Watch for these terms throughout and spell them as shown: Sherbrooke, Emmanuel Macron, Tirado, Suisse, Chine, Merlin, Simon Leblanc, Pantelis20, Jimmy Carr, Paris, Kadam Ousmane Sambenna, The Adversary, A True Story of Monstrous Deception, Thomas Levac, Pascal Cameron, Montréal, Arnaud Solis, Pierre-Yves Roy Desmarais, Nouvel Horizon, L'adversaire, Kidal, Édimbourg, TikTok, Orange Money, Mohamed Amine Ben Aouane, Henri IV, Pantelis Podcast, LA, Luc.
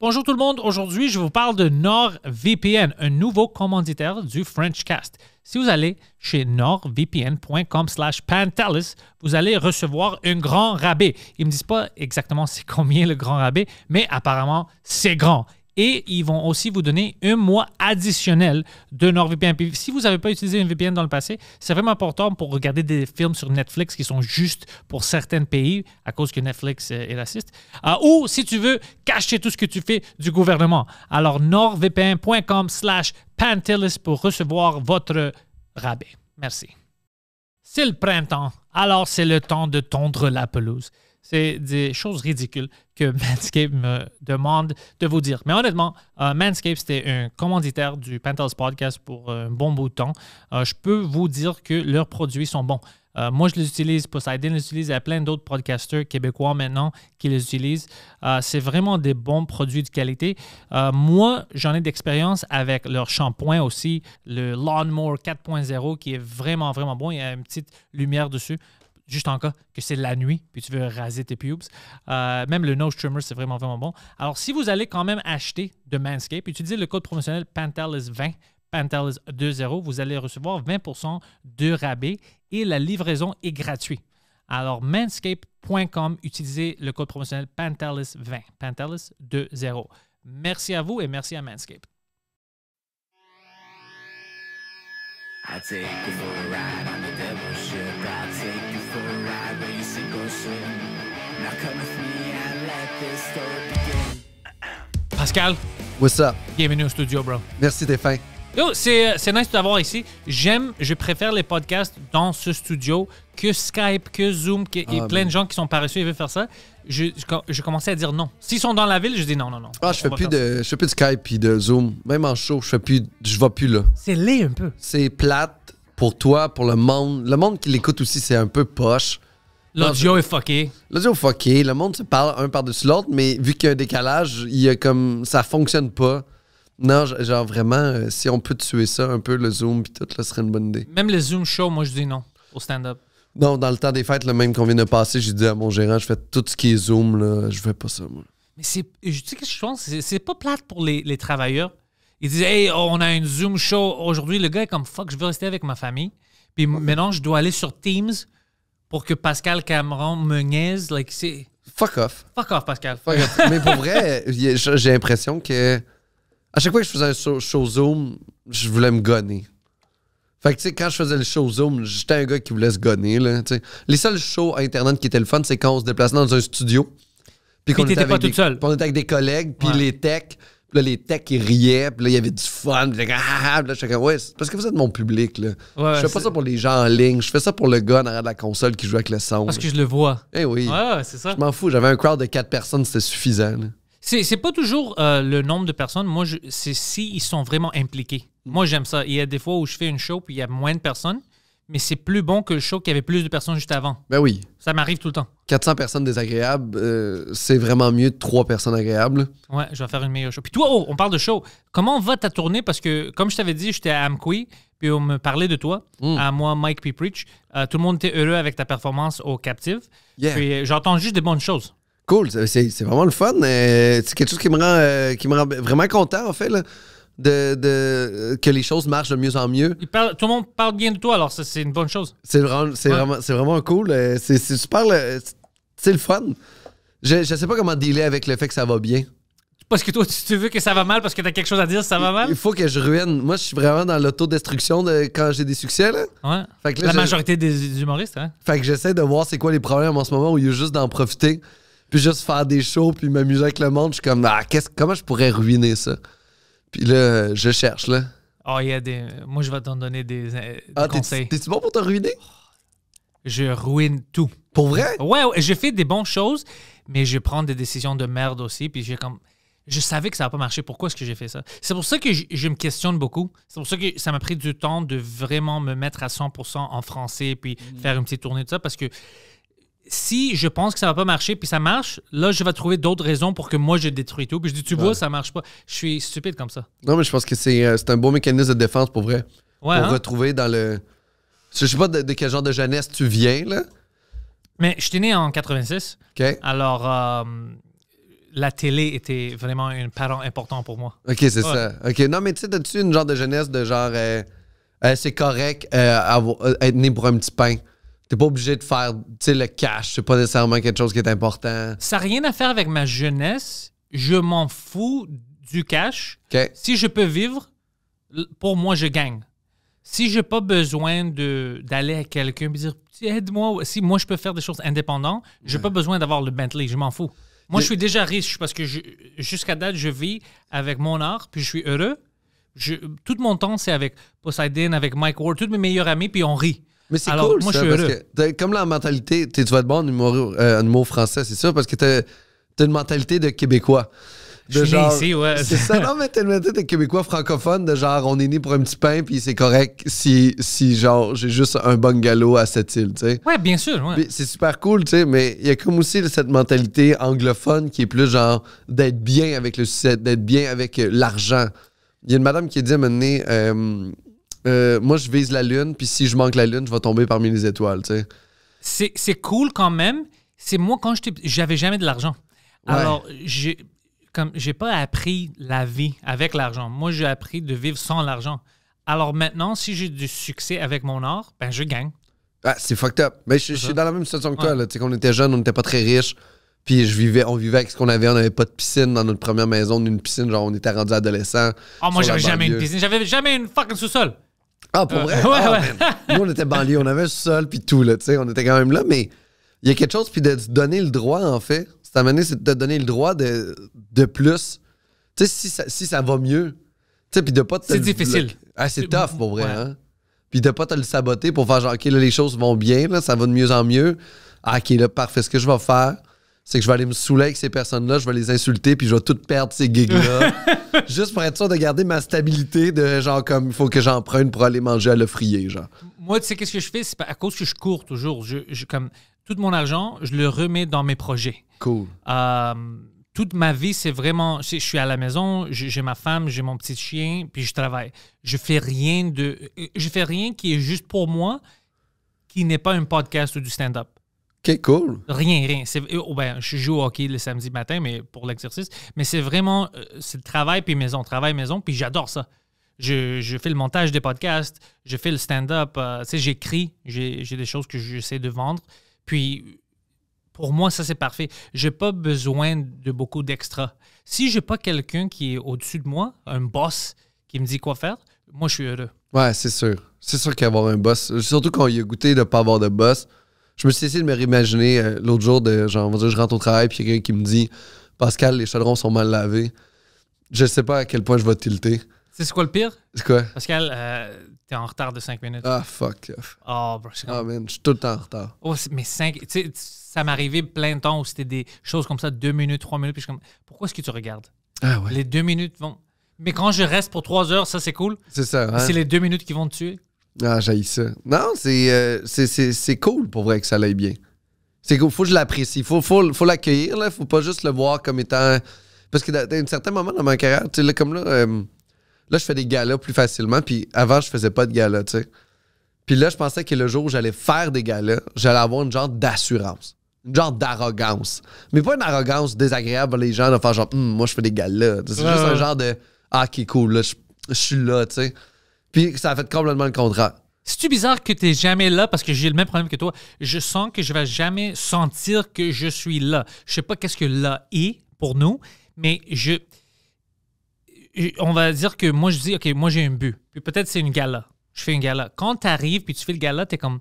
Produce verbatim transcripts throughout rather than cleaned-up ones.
Bonjour tout le monde, aujourd'hui je vous parle de NordVPN, un nouveau commanditaire du French Cast. Si vous allez chez nord v p n point com slash pantelis, vous allez recevoir un grand rabais. Ils ne me disent pas exactement c'est combien le grand rabais, mais apparemment c'est grand. Et ils vont aussi vous donner un mois additionnel de NordVPN. Puis si vous n'avez pas utilisé une V P N dans le passé, c'est vraiment important pour regarder des films sur Netflix qui sont juste pour certains pays à cause que Netflix est raciste. Euh, ou si tu veux cacher tout ce que tu fais du gouvernement. Alors nord v p n point com slash pantelis pour recevoir votre rabais. Merci. C'est le printemps, alors c'est le temps de tondre la pelouse. C'est des choses ridicules que Manscaped me demande de vous dire. Mais honnêtement, euh, Manscaped, c'était un commanditaire du Pantelis Podcast pour un bon bout de temps. Euh, je peux vous dire que leurs produits sont bons. Euh, moi, je les utilise, Poseidon les utilise, il y a plein d'autres podcasters québécois maintenant qui les utilisent. Euh, c'est vraiment des bons produits de qualité. Euh, moi, j'en ai d'expérience avec leur shampoing aussi, le Lawnmower quatre point zéro qui est vraiment, vraiment bon. Il y a une petite lumière dessus. Juste en cas que c'est la nuit, puis tu veux raser tes pubes. Euh, même le nose trimmer, c'est vraiment, vraiment bon. Alors, si vous allez quand même acheter de Manscaped, utilisez le code promotionnel pantelis vingt, pantelis vingt, vous allez recevoir vingt pour cent de rabais et la livraison est gratuite. Alors, manscaped point com, utilisez le code promotionnel pantelis vingt, pantelis vingt. Merci à vous et merci à Manscaped. I take you for a ride on the devil's ship. I take you for a ride where you sink or swim. Now come with me and let this story begin. Pascal, what's up? Bienvenue au studio, bro. Merci, Défin. Yo, c'est nice de t'avoir ici. J'aime, je préfère les podcasts dans ce studio que Skype, que Zoom, que, ah, et plein mais... de gens qui sont paresseux et veulent faire ça. Je, je, je commençais à dire non. S'ils sont dans la ville, je dis non, non, non. Ah, je fais plus de, je fais plus de Skype et de Zoom. Même en show, je fais plus, je vais plus là. C'est laid un peu. C'est plate pour toi, pour le monde. Le monde qui l'écoute aussi, c'est un peu poche. L'audio est fucké. L'audio est fucké. Le monde se parle un par-dessus l'autre, mais vu qu'il y a un décalage, il y a comme, ça fonctionne pas. Non, genre vraiment, euh, si on peut tuer ça un peu, le Zoom puis tout, là, ce serait une bonne idée. Même le Zoom show, moi, je dis non au stand-up. Non, dans le temps des fêtes, le même qu'on vient de passer, j'ai dit à mon gérant, je fais tout ce qui est Zoom, là, je fais pas ça, moi. Mais c'est, tu sais que je pense, c'est pas plate pour les, les travailleurs. Ils disent, hey, on a une Zoom show aujourd'hui. Le gars est comme, fuck, je veux rester avec ma famille. Puis ouais. Maintenant, je dois aller sur Teams pour que Pascal Cameron me niaise. Like, c'est... Fuck off. Fuck off, Pascal. Fuck off. Mais pour vrai, j'ai l'impression que... À chaque fois que je faisais un show, show Zoom, je voulais me gonner. Fait que, tu sais, quand je faisais le show Zoom, j'étais un gars qui voulait se gonner, là, tu sais. Les seuls shows Internet qui étaient le fun, c'est quand on se déplaçait dans un studio. Puis qu'on était, des... on était avec des collègues, puis ouais. Les techs. Puis là, les techs, ils riaient, puis là, il y avait du fun. Puis là, ah, puis là, je fais, ouais, parce que vous êtes mon public, là. Ouais, je fais pas ça pour les gens en ligne. Je fais ça pour le gars derrière la console qui joue avec le son. Parce là. Que je le vois. Eh oui. Ouais, c'est ça. Je m'en fous. J'avais un crowd de quatre personnes, c'était suffisant, là. C'est pas toujours euh, le nombre de personnes. Moi, c'est si ils sont vraiment impliqués. Moi, j'aime ça. Il y a des fois où je fais une show puis il y a moins de personnes, mais c'est plus bon que le show qui avait plus de personnes juste avant. Ben oui. Ça m'arrive tout le temps. quatre cents personnes désagréables, euh, c'est vraiment mieux de trois personnes agréables. Ouais, je vais faire une meilleure show. Puis toi, oh, on parle de show. Comment va ta tournée? Parce que, comme je t'avais dit, j'étais à Amqui, puis on me parlait de toi, mm. à moi, Mike P. Preach. Euh, tout le monde était heureux avec ta performance au Captive. Yeah. Puis j'entends juste des bonnes choses. Cool, c'est vraiment le fun. Euh, c'est quelque chose qui me, rend, euh, qui me rend vraiment content, en fait, là, de, de, que les choses marchent de mieux en mieux. Il parle, tout le monde parle bien de toi, alors c'est une bonne chose. C'est vraiment, ouais. vraiment, vraiment cool. Euh, c'est super, c'est le fun. Je ne sais pas comment dealer avec le fait que ça va bien. Parce que toi, tu veux que ça va mal parce que t'as quelque chose à dire, ça va mal? Il faut que je ruine. Moi, je suis vraiment dans l'autodestruction quand j'ai des succès, là. Ouais. Fait que là, la majorité des humoristes, hein. Fait que j'essaie de voir c'est quoi les problèmes en ce moment où il y a juste d'en profiter. Puis juste faire des shows, puis m'amuser avec le monde. Je suis comme, ah, qu'est-ce, comment je pourrais ruiner ça? Puis là, je cherche, là. Oh, il y a des... Moi, je vais t'en donner des, des ah, conseils. T'es-tu bon pour te ruiner? Je ruine tout. Pour vrai? Ouais, ouais, je fais des bonnes choses, mais je prends des décisions de merde aussi. Puis j'ai comme... Je savais que ça n'a pas marché. Pourquoi est-ce que j'ai fait ça? C'est pour ça que je, je me questionne beaucoup. C'est pour ça que ça m'a pris du temps de vraiment me mettre à cent pour cent en français, puis mmh. faire une petite tournée de ça, parce que si je pense que ça va pas marcher puis ça marche, là, je vais trouver d'autres raisons pour que moi, je détruis tout. Puis je dis, tu vois, ouais. ça marche pas. Je suis stupide comme ça. Non, mais je pense que c'est euh, un beau mécanisme de défense pour vrai. Ouais, pour hein? retrouver dans le... Je sais pas de, de quel genre de jeunesse tu viens, là. Mais je suis né en quatre-vingt-six. OK. Alors, euh, la télé était vraiment un parent important pour moi. OK, c'est ouais. ça. OK, non, mais tu sais, t'as-tu une genre de jeunesse de genre, euh, euh, c'est correct euh, avoir, euh, être né pour un petit pain? T'es pas obligé de faire, tu sais, le cash. C'est pas nécessairement quelque chose qui est important. Ça n'a rien à faire avec ma jeunesse. Je m'en fous du cash. Okay. Si je peux vivre, pour moi, je gagne. Si j'ai pas besoin d'aller à quelqu'un et dire « aide-moi », si moi, je peux faire des choses indépendantes, j'ai ouais. pas besoin d'avoir le Bentley, je m'en fous. Moi, je suis déjà riche parce que jusqu'à date, je vis avec mon art, puis je suis heureux. Je, tout mon temps, c'est avec Poseidon, avec Mike Ward, tous mes meilleurs amis, puis on rit. Mais c'est cool, moi, ça, je suis parce que comme la mentalité, tu vas être bon en humour, euh, en humour français, c'est ça, parce que tu as, as une mentalité de Québécois. De je suis genre, né ici, ouais. C'est ça, non, mais t'es une mentalité de Québécois francophone, de genre, on est né pour un petit pain, puis c'est correct si, si genre, j'ai juste un bungalow à cette île, tu sais. Ouais, bien sûr, ouais. C'est super cool, tu sais, mais il y a comme aussi cette mentalité anglophone qui est plus genre d'être bien avec le succès, d'être bien avec l'argent. Il y a une madame qui a dit à un moment donné, euh, euh, moi, je vise la lune, puis si je manque la lune, je vais tomber parmi les étoiles, tu sais. C'est cool quand même. C'est moi, quand j'étais, j'avais jamais de l'argent. Ouais. Alors, j'ai... comme j'ai pas appris la vie avec l'argent. Moi, j'ai appris de vivre sans l'argent. Alors maintenant, si j'ai du succès avec mon art, ben je gagne. Ah, c'est fucked up. Mais je, je suis dans la même situation que ouais. toi. Là. Tu sais, quand on était jeunes, on n'était pas très riches. Puis je vivais, on vivait avec ce qu'on avait. On n'avait pas de piscine dans notre première maison. Une piscine, genre on était rendu adolescent. Ah, oh, moi, j'avais jamais une piscine. J'avais jamais une fucking sous-sol. Ah, pour euh, vrai? Ouais, oh, ouais. Nous, on était banlieue. On avait un sous-sol, puis tout. Là, tu sais, on était quand même là. Mais il y a quelque chose, puis de se donner le droit, en fait. Ça m'a donné, c'est de te donner le droit de, de plus. Tu sais, si ça, si ça va mieux. Tu sais, puis de pas te... C'est difficile. Ah, c'est tough, pour vrai. Ouais. Hein? Puis de pas te le saboter pour faire genre, OK, là, les choses vont bien, là, ça va de mieux en mieux. Ah, OK, là, parfait. Ce que je vais faire, c'est que je vais aller me saouler avec ces personnes-là, je vais les insulter, puis je vais tout perdre ces gigs-là. Juste pour être sûr de garder ma stabilité de genre, comme, il faut que j'emprunte pour aller manger à l'offrier, genre. Moi, tu sais, qu'est-ce que je fais? C'est à cause que je cours toujours. Je, je comme... Tout mon argent, je le remets dans mes projets. Cool. Euh, toute ma vie, c'est vraiment... Je suis à la maison, j'ai ma femme, j'ai mon petit chien, puis je travaille. Je fais rien de... Je fais rien qui est juste pour moi, qui n'est pas un podcast ou du stand-up. OK, cool. Rien, rien. Oh, ben, je joue au hockey le samedi matin mais pour l'exercice, mais c'est vraiment... C'est le travail puis maison, travail, maison, puis j'adore ça. Je, je fais le montage des podcasts, je fais le stand-up, euh, tu sais, j'écris, j'ai des choses que j'essaie de vendre. Puis, pour moi, ça, c'est parfait. Je n'ai pas besoin de beaucoup d'extra. Si je n'ai pas quelqu'un qui est au-dessus de moi, un boss qui me dit quoi faire, moi, je suis heureux. Ouais, c'est sûr. C'est sûr qu'avoir un boss, surtout quand il a goûté de ne pas avoir de boss, je me suis essayé de me réimaginer euh, l'autre jour, de, genre, on va dire, je rentre au travail, puis il y a quelqu'un qui me dit « Pascal, les chaudrons sont mal lavés. » Je ne sais pas à quel point je vais tilter. C'est quoi le pire? C'est quoi? Pascal, euh, t'es en retard de cinq minutes. Ah, fuck. Oh, bro. Ah, oh, man, je suis tout le temps en retard. Oh, mais cinq... Tu sais, ça m'arrivait plein de temps où c'était des choses comme ça, deux minutes, trois minutes, puis je suis comme, pourquoi est-ce que tu regardes? Ah, ouais. Les deux minutes vont... Mais quand je reste pour trois heures, ça, c'est cool. C'est ça, hein? C'est les deux minutes qui vont te tuer. Ah, j'haïs ça. Non, c'est euh, cool, pour vrai, que ça l'aille bien. C'est cool, faut que je l'apprécie. Faut, faut, faut l'accueillir, là. Faut pas juste le voir comme étant... Parce que à un certain moment dans ma carrière, tu sais, là, comme là... Euh, Là, je fais des galas plus facilement, puis avant, je faisais pas de galas, tu sais. Puis là, je pensais que le jour où j'allais faire des galas, j'allais avoir une genre d'assurance, une genre d'arrogance. Mais pas une arrogance désagréable les gens de faire genre, hm, moi, je fais des galas. C'est ouais, juste ouais. un genre de, ah, qui est cool, là, je, je suis là, tu sais. Puis ça a fait complètement le contraire. C'est-tu bizarre que t'es jamais là parce que j'ai le même problème que toi? Je sens que je vais jamais sentir que je suis là. Je sais pas qu'est-ce que là est pour nous, mais je. On va dire que moi, je dis, OK, moi, j'ai un but. Puis peut-être c'est une gala. Je fais une gala. Quand tu arrives puis tu fais le gala, tu es comme,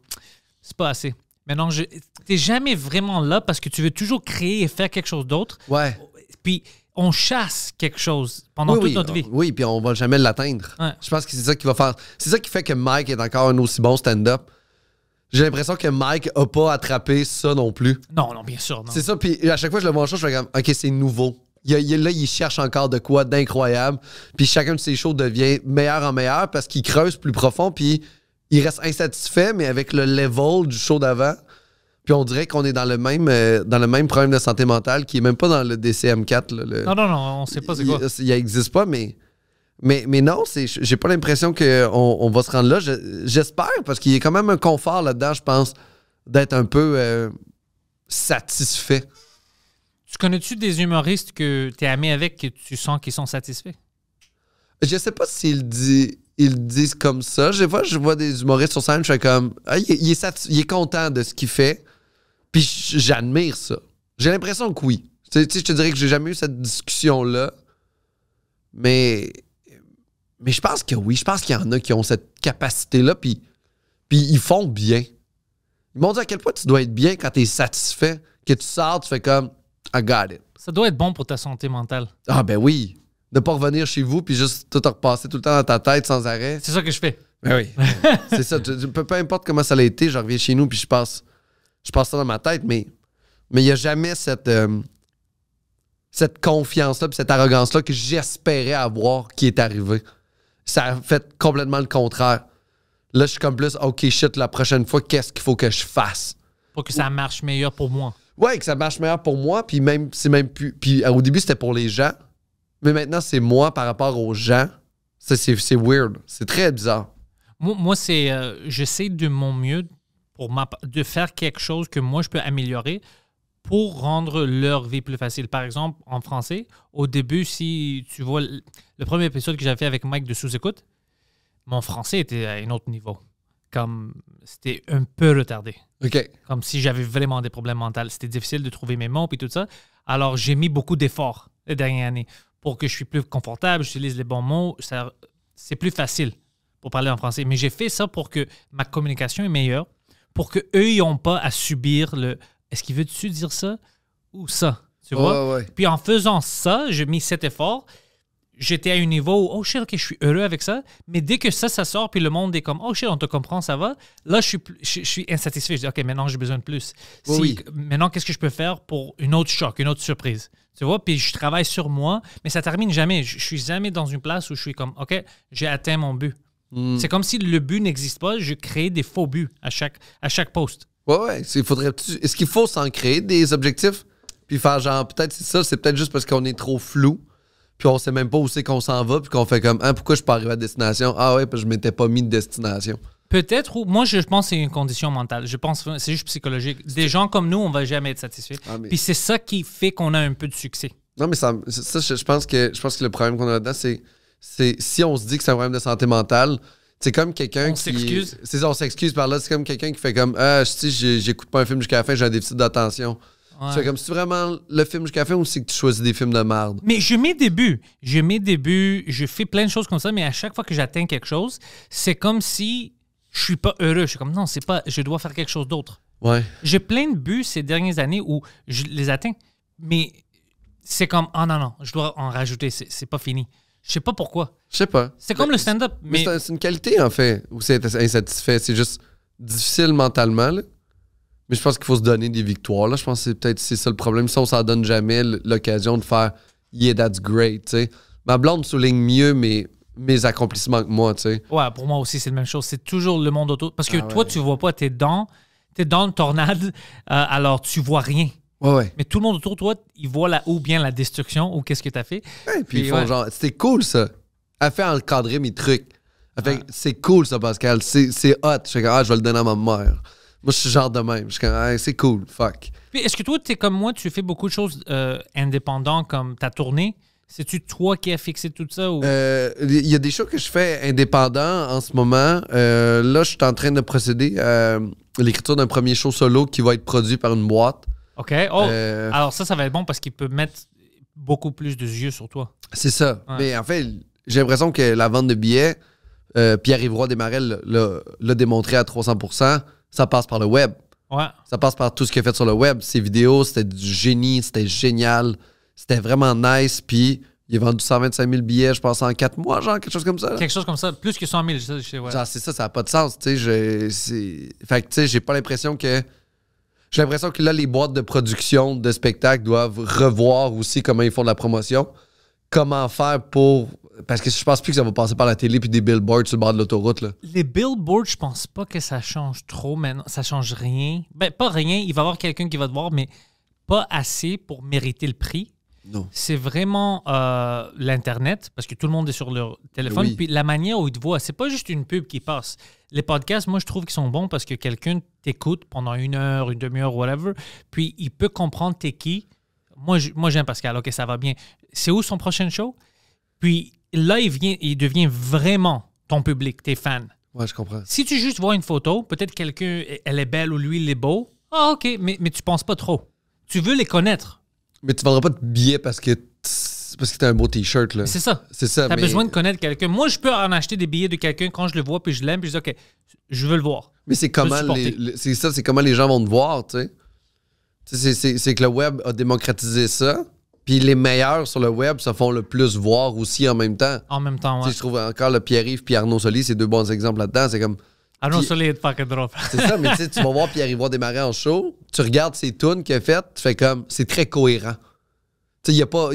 c'est pas assez. Mais non, tu n'es jamais vraiment là parce que tu veux toujours créer et faire quelque chose d'autre. Ouais. Puis on chasse quelque chose pendant oui, toute oui, notre vie. Oui, puis on va jamais l'atteindre. Ouais. Je pense que c'est ça qui va faire. C'est ça qui fait que Mike est encore un aussi bon stand-up. J'ai l'impression que Mike n'a pas attrapé ça non plus. Non, non, bien sûr. C'est ça. Puis à chaque fois que je le vois en show, je fais comme, OK, c'est nouveau. Il a, il, là, il cherche encore de quoi d'incroyable. Puis chacun de ses shows devient meilleur en meilleur parce qu'il creuse plus profond. Puis il reste insatisfait, mais avec le level du show d'avant. Puis on dirait qu'on est dans le même euh, dans le même problème de santé mentale qui est même pas dans le D C M quatre. Là, le, non, non, non, on sait pas c'est quoi. Il n'existe pas, mais, mais, mais non, j'ai pas l'impression qu'on on va se rendre là. J'espère, je, parce qu'il y a quand même un confort là-dedans, je pense, d'être un peu euh, satisfait. Tu connais-tu des humoristes que tu es ami avec et tu sens qu'ils sont satisfaits? Je sais pas s'ils disent, ils disent comme ça. Je vois, je vois des humoristes sur scène, je fais comme... Ah, il, il, est il est content de ce qu'il fait. Puis j'admire ça. J'ai l'impression que oui. Tu sais, je te dirais que j'ai jamais eu cette discussion-là. Mais... Mais je pense que oui. Je pense qu'il y en a qui ont cette capacité-là. Puis, puis ils font bien. Ils m'ont dit à quel point tu dois être bien quand tu es satisfait. Que tu sors, tu fais comme... I got it. Ça doit être bon pour ta santé mentale. Ah ben oui. De pas revenir chez vous puis juste tout te repasser tout le temps dans ta tête sans arrêt. C'est ça que je fais. Ben oui. C'est ça. Tu, tu, peu, peu importe comment ça a été, je reviens chez nous puis je passe, je passe ça dans ma tête. Mais mais il n'y a jamais cette, euh, cette confiance-là puis cette arrogance-là que j'espérais avoir qui est arrivée. Ça a fait complètement le contraire. Là, je suis comme plus, OK, shit, la prochaine fois, qu'est-ce qu'il faut que je fasse? Pour que ça marche meilleur pour moi. Ouais, que ça marche meilleur pour moi, puis même, c'est même plus. Puis au début, c'était pour les gens, mais maintenant, c'est moi par rapport aux gens. C'est weird. C'est très bizarre. Moi, moi c'est. Euh, j'essaie de mon mieux pour ma, de faire quelque chose que moi, je peux améliorer pour rendre leur vie plus facile. Par exemple, en français, au début, si tu vois le, le premier épisode que j'avais fait avec Mike de Sous-Écoute, mon français était à un autre niveau. Comme c'était un peu retardé. Okay. Comme si j'avais vraiment des problèmes mentaux. C'était difficile de trouver mes mots et tout ça. Alors, j'ai mis beaucoup d'efforts les dernières années pour que je suis plus confortable, j'utilise les bons mots. C'est plus facile pour parler en français. Mais j'ai fait ça pour que ma communication est meilleure, pour qu'eux, ils n'ont pas à subir le « est-ce qu'il veut-tu dire ça ou ça? » Tu vois? Ouais, ouais. Puis en faisant ça, j'ai mis cet effort. J'étais à un niveau où, oh shit, ok, je suis heureux avec ça. Mais dès que ça, ça sort, puis le monde est comme, oh shit, on te comprend, ça va. Là, je suis, je, je suis insatisfait. Je dis, ok, maintenant, j'ai besoin de plus. Oui, si, oui. Maintenant, qu'est-ce que je peux faire pour une autre choc, une autre surprise? Tu vois, puis je travaille sur moi, mais ça termine jamais. Je, je suis jamais dans une place où je suis comme, ok, j'ai atteint mon but. Mm. C'est comme si le but n'existe pas. Je crée des faux buts à chaque, à chaque poste. Ouais, ouais. Est-ce qu'il faut s'en créer des objectifs? Puis faire genre, peut-être c'est ça, c'est peut-être juste parce qu'on est trop flou. Puis on sait même pas où c'est qu'on s'en va, puis qu'on fait comme, ah, pourquoi je suis pas arrivé à destination? Ah ouais, parce que je m'étais pas mis de destination. Peut-être, ou moi, je pense que c'est une condition mentale. Je pense que c'est juste psychologique. Des gens comme nous, on va jamais être satisfaits. Ah, mais... Puis c'est ça qui fait qu'on a un peu de succès. Non, mais ça, ça je, je, pense que, je pense que le problème qu'on a là-dedans, c'est si on se dit que c'est un problème de santé mentale, c'est comme quelqu'un qui... s'excuse. C'est ça, on s'excuse par là. C'est comme quelqu'un qui fait comme, ah, si j'écoute pas un film jusqu'à la fin, j'ai un déficit d'attention. Ouais. C'est comme si vraiment le film jusqu'à la fin ou c'est que tu choisis des films de merde. Mais je mets des buts. Je mets des buts. Je fais plein de choses comme ça, mais à chaque fois que j'atteins quelque chose, c'est comme si je suis pas heureux. Je suis comme non, c'est pas. Je dois faire quelque chose d'autre. Ouais. J'ai plein de buts ces dernières années où je les atteins, mais c'est comme ah oh, non non, je dois en rajouter. C'est pas fini. Je sais pas pourquoi. Je sais pas. C'est comme le stand-up. Mais, mais... c'est une qualité en fait où c'est insatisfait. C'est juste difficile mentalement. Là. Mais je pense qu'il faut se donner des victoires. Là. Je pense que c'est peut-être c'est ça le problème. Si on s'en donne jamais l'occasion de faire « Yeah, that's great », tu sais. Ma blonde souligne mieux mes, mes accomplissements que moi, tu sais. Ouais, pour moi aussi, c'est la même chose. C'est toujours le monde autour. Parce que ah, toi, ouais. Tu vois pas, t'es dans, t'es dans une tornade, euh, alors tu vois rien. Ouais, ouais. Mais tout le monde autour de toi, il voit là ou bien la destruction ou qu'est-ce que t'as fait. Ouais, puis ils font ouais. genre « C'était cool, ça. » Elle fait encadrer mes trucs. Elle fait ouais. « C'est cool, ça, Pascal. C'est hot. » Je fais « Ah, je vais le donner à ma mère. » Moi, je suis genre de même. Je suis comme, hey, c'est cool, fuck. Puis, est-ce que toi, tu es comme moi, tu fais beaucoup de choses euh, indépendantes comme ta tournée? C'est-tu toi qui as fixé tout ça? Ou... Euh, il y a des choses que je fais indépendant en ce moment. Euh, là, je suis en train de procéder à l'écriture d'un premier show solo qui va être produit par une boîte. OK. Oh. Euh... Alors, ça, ça va être bon parce qu'il peut mettre beaucoup plus de yeux sur toi. C'est ça. Ouais. Mais en fait, j'ai l'impression que la vente de billets, euh, Pierre-Yves Roy Desmarais l'a démontré à trois cents pour cent. Ça passe par le web. Ouais. Ça passe par tout ce qu'il a fait sur le web. Ses vidéos, c'était du génie, c'était génial. C'était vraiment nice. Puis, il a vendu cent vingt-cinq mille billets, je pense, en quatre mois, genre, quelque chose comme ça. Là. Quelque chose comme ça. Plus que cent mille, je sais. Ouais. C'est ça, ça n'a pas de sens. Tu sais, fait que, tu sais, j'ai pas l'impression que... J'ai l'impression que là, les boîtes de production de spectacles doivent revoir aussi comment ils font de la promotion. Comment faire pour... Parce que je pense plus que ça va passer par la télé puis des billboards sur le bord de l'autoroute. Les billboards, je pense pas que ça change trop maintenant. Ça change rien. Ben, pas rien. Il va y avoir quelqu'un qui va te voir, mais pas assez pour mériter le prix. Non. C'est vraiment euh, l'Internet, parce que tout le monde est sur leur téléphone. Oui. Puis la manière où ils te voient, c'est pas juste une pub qui passe. Les podcasts, moi, je trouve qu'ils sont bons parce que quelqu'un t'écoute pendant une heure, une demi-heure, whatever. Puis il peut comprendre t'es qui. moi, moi j'aime Pascal, ok, ça va bien. C'est où son prochain show? Puis là, il, vient, il devient vraiment ton public, tes fans. Ouais, je comprends. Si tu juste vois une photo, peut-être quelqu'un, elle est belle ou lui, il est beau. Ah, ok, mais, mais tu ne penses pas trop. Tu veux les connaître. Mais tu ne vendras pas de billets parce que parce que tu as un beau t-shirt. C'est ça. C'est ça. Tu as mais... besoin de connaître quelqu'un. Moi, je peux en acheter des billets de quelqu'un quand je le vois, puis je l'aime, puis je dis, ok, je veux le voir. Mais c'est comment, les, c'est ça, c'est comment les gens vont te voir, tu sais. C'est que le web a démocratisé ça, puis les meilleurs sur le web se font le plus voir aussi en même temps. En même temps, ouais. Je trouve encore le Pierre-Yves et Arnaud Solis, c'est deux bons exemples là-dedans. C'est comme... Arnaud Solis est pas que drôle. C'est ça, mais tu vas voir Pierre-Yves Roy Desmarais en show, tu regardes ses tunes qu'il a faites, tu fais comme... C'est très cohérent. Tu sais, il n'y a pas...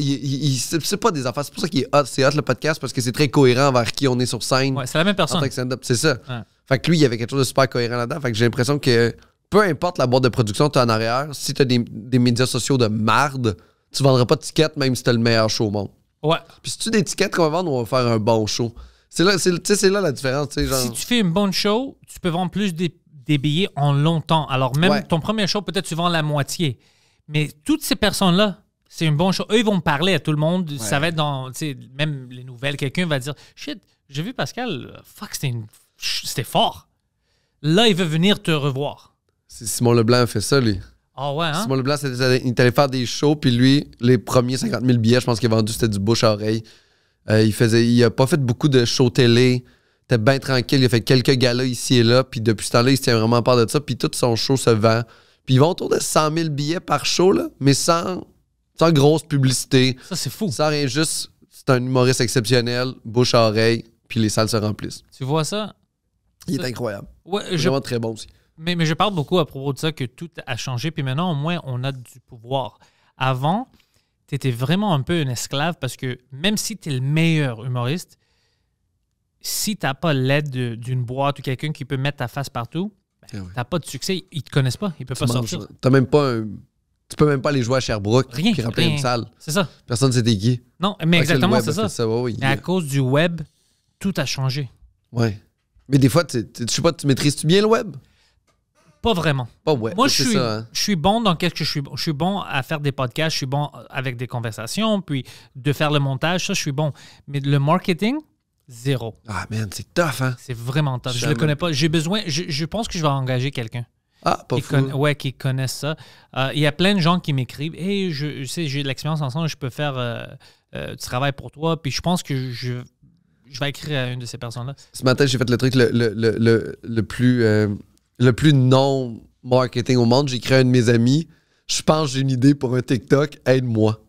C'est pas des affaires. C'est pour ça qu'il est hot, c'est hot le podcast, parce que c'est très cohérent envers qui on est sur scène. Ouais, c'est la même personne. C'est ça. Ouais. Fait que lui, il y avait quelque chose de super cohérent là-dedans. Fait que j'ai l'impression que... Peu importe la boîte de production que tu as en arrière, si tu as des, des médias sociaux de marde, tu vendras pas de tickets même si tu as le meilleur show au monde. Ouais. Puis si tu as des tickets qu'on va vendre, on va faire un bon show. C'est là, là la différence. Genre... Si tu fais une bonne show, tu peux vendre plus des, des billets en longtemps. Alors même ouais. ton premier show, peut-être tu vends la moitié. Mais toutes ces personnes-là, c'est une bonne show. Eux, ils vont parler à tout le monde. Ouais. Ça va être dans même les nouvelles. Quelqu'un va dire « Shit, j'ai vu Pascal, fuck, c'était une... fort. » Là, il veut venir te revoir. Simon Leblanc fait ça, lui. Ah ouais, hein? Simon Leblanc, il est allé faire des shows, puis lui, les premiers cinquante mille billets, je pense qu'il a vendu, c'était du bouche à oreille. Euh, il faisait, il a pas fait beaucoup de shows télé. Il était bien tranquille. Il a fait quelques galas ici et là, puis depuis ce temps-là, il se tient vraiment part de ça, puis tout son show se vend. Puis ils vont autour de cent mille billets par show, là, mais sans, sans grosse publicité. Ça, c'est fou. Sans rien, juste, c'est un humoriste exceptionnel, bouche à oreille, puis les salles se remplissent. Tu vois ça? Il est incroyable. Ouais, je... Vraiment très bon aussi. Mais, mais je parle beaucoup à propos de ça, que tout a changé. Puis maintenant, au moins, on a du pouvoir. Avant, tu étais vraiment un peu une esclave parce que même si tu es le meilleur humoriste, si tu n'as pas l'aide d'une boîte ou quelqu'un qui peut mettre ta face partout, ben, oui. tu n'as pas de succès. Ils ne te connaissent pas. Ils ne peuvent tu pas sortir. T'as même pas un... Tu peux même pas aller jouer à Sherbrooke rien, puis remplir rien. Une salle. C'est ça. Personne ne s'était qui. Non, mais parce exactement, c'est ça. ça ouais, oui. Mais à cause du web, tout a changé. Oui. Mais des fois, tu sais pas, tu maîtrises-tu bien le web? Pas vraiment. Pas ouais, moi, je suis, ça, hein? je suis bon dans quelque chose. Je suis, je suis bon à faire des podcasts, je suis bon avec des conversations, puis de faire le montage, ça, je suis bon. Mais le marketing, zéro. Ah, man, c'est tough, hein? C'est vraiment tough. Jamais. Je le connais pas. J'ai besoin... Je, je pense que je vais engager quelqu'un. Ah, pas fou. Conna, ouais, qui connaisse ça. Il euh, y a plein de gens qui m'écrivent. Hey, je, je sais, j'ai de l'expérience ensemble, je peux faire euh, euh, du travail pour toi. Puis je pense que je... Je vais écrire à une de ces personnes-là. Ce matin, j'ai fait le truc le, le, le, le, le plus... Euh... le plus non-marketing au monde. J'ai écrit à un de mes amis, je pense j'ai une idée pour un TikTok, aide-moi.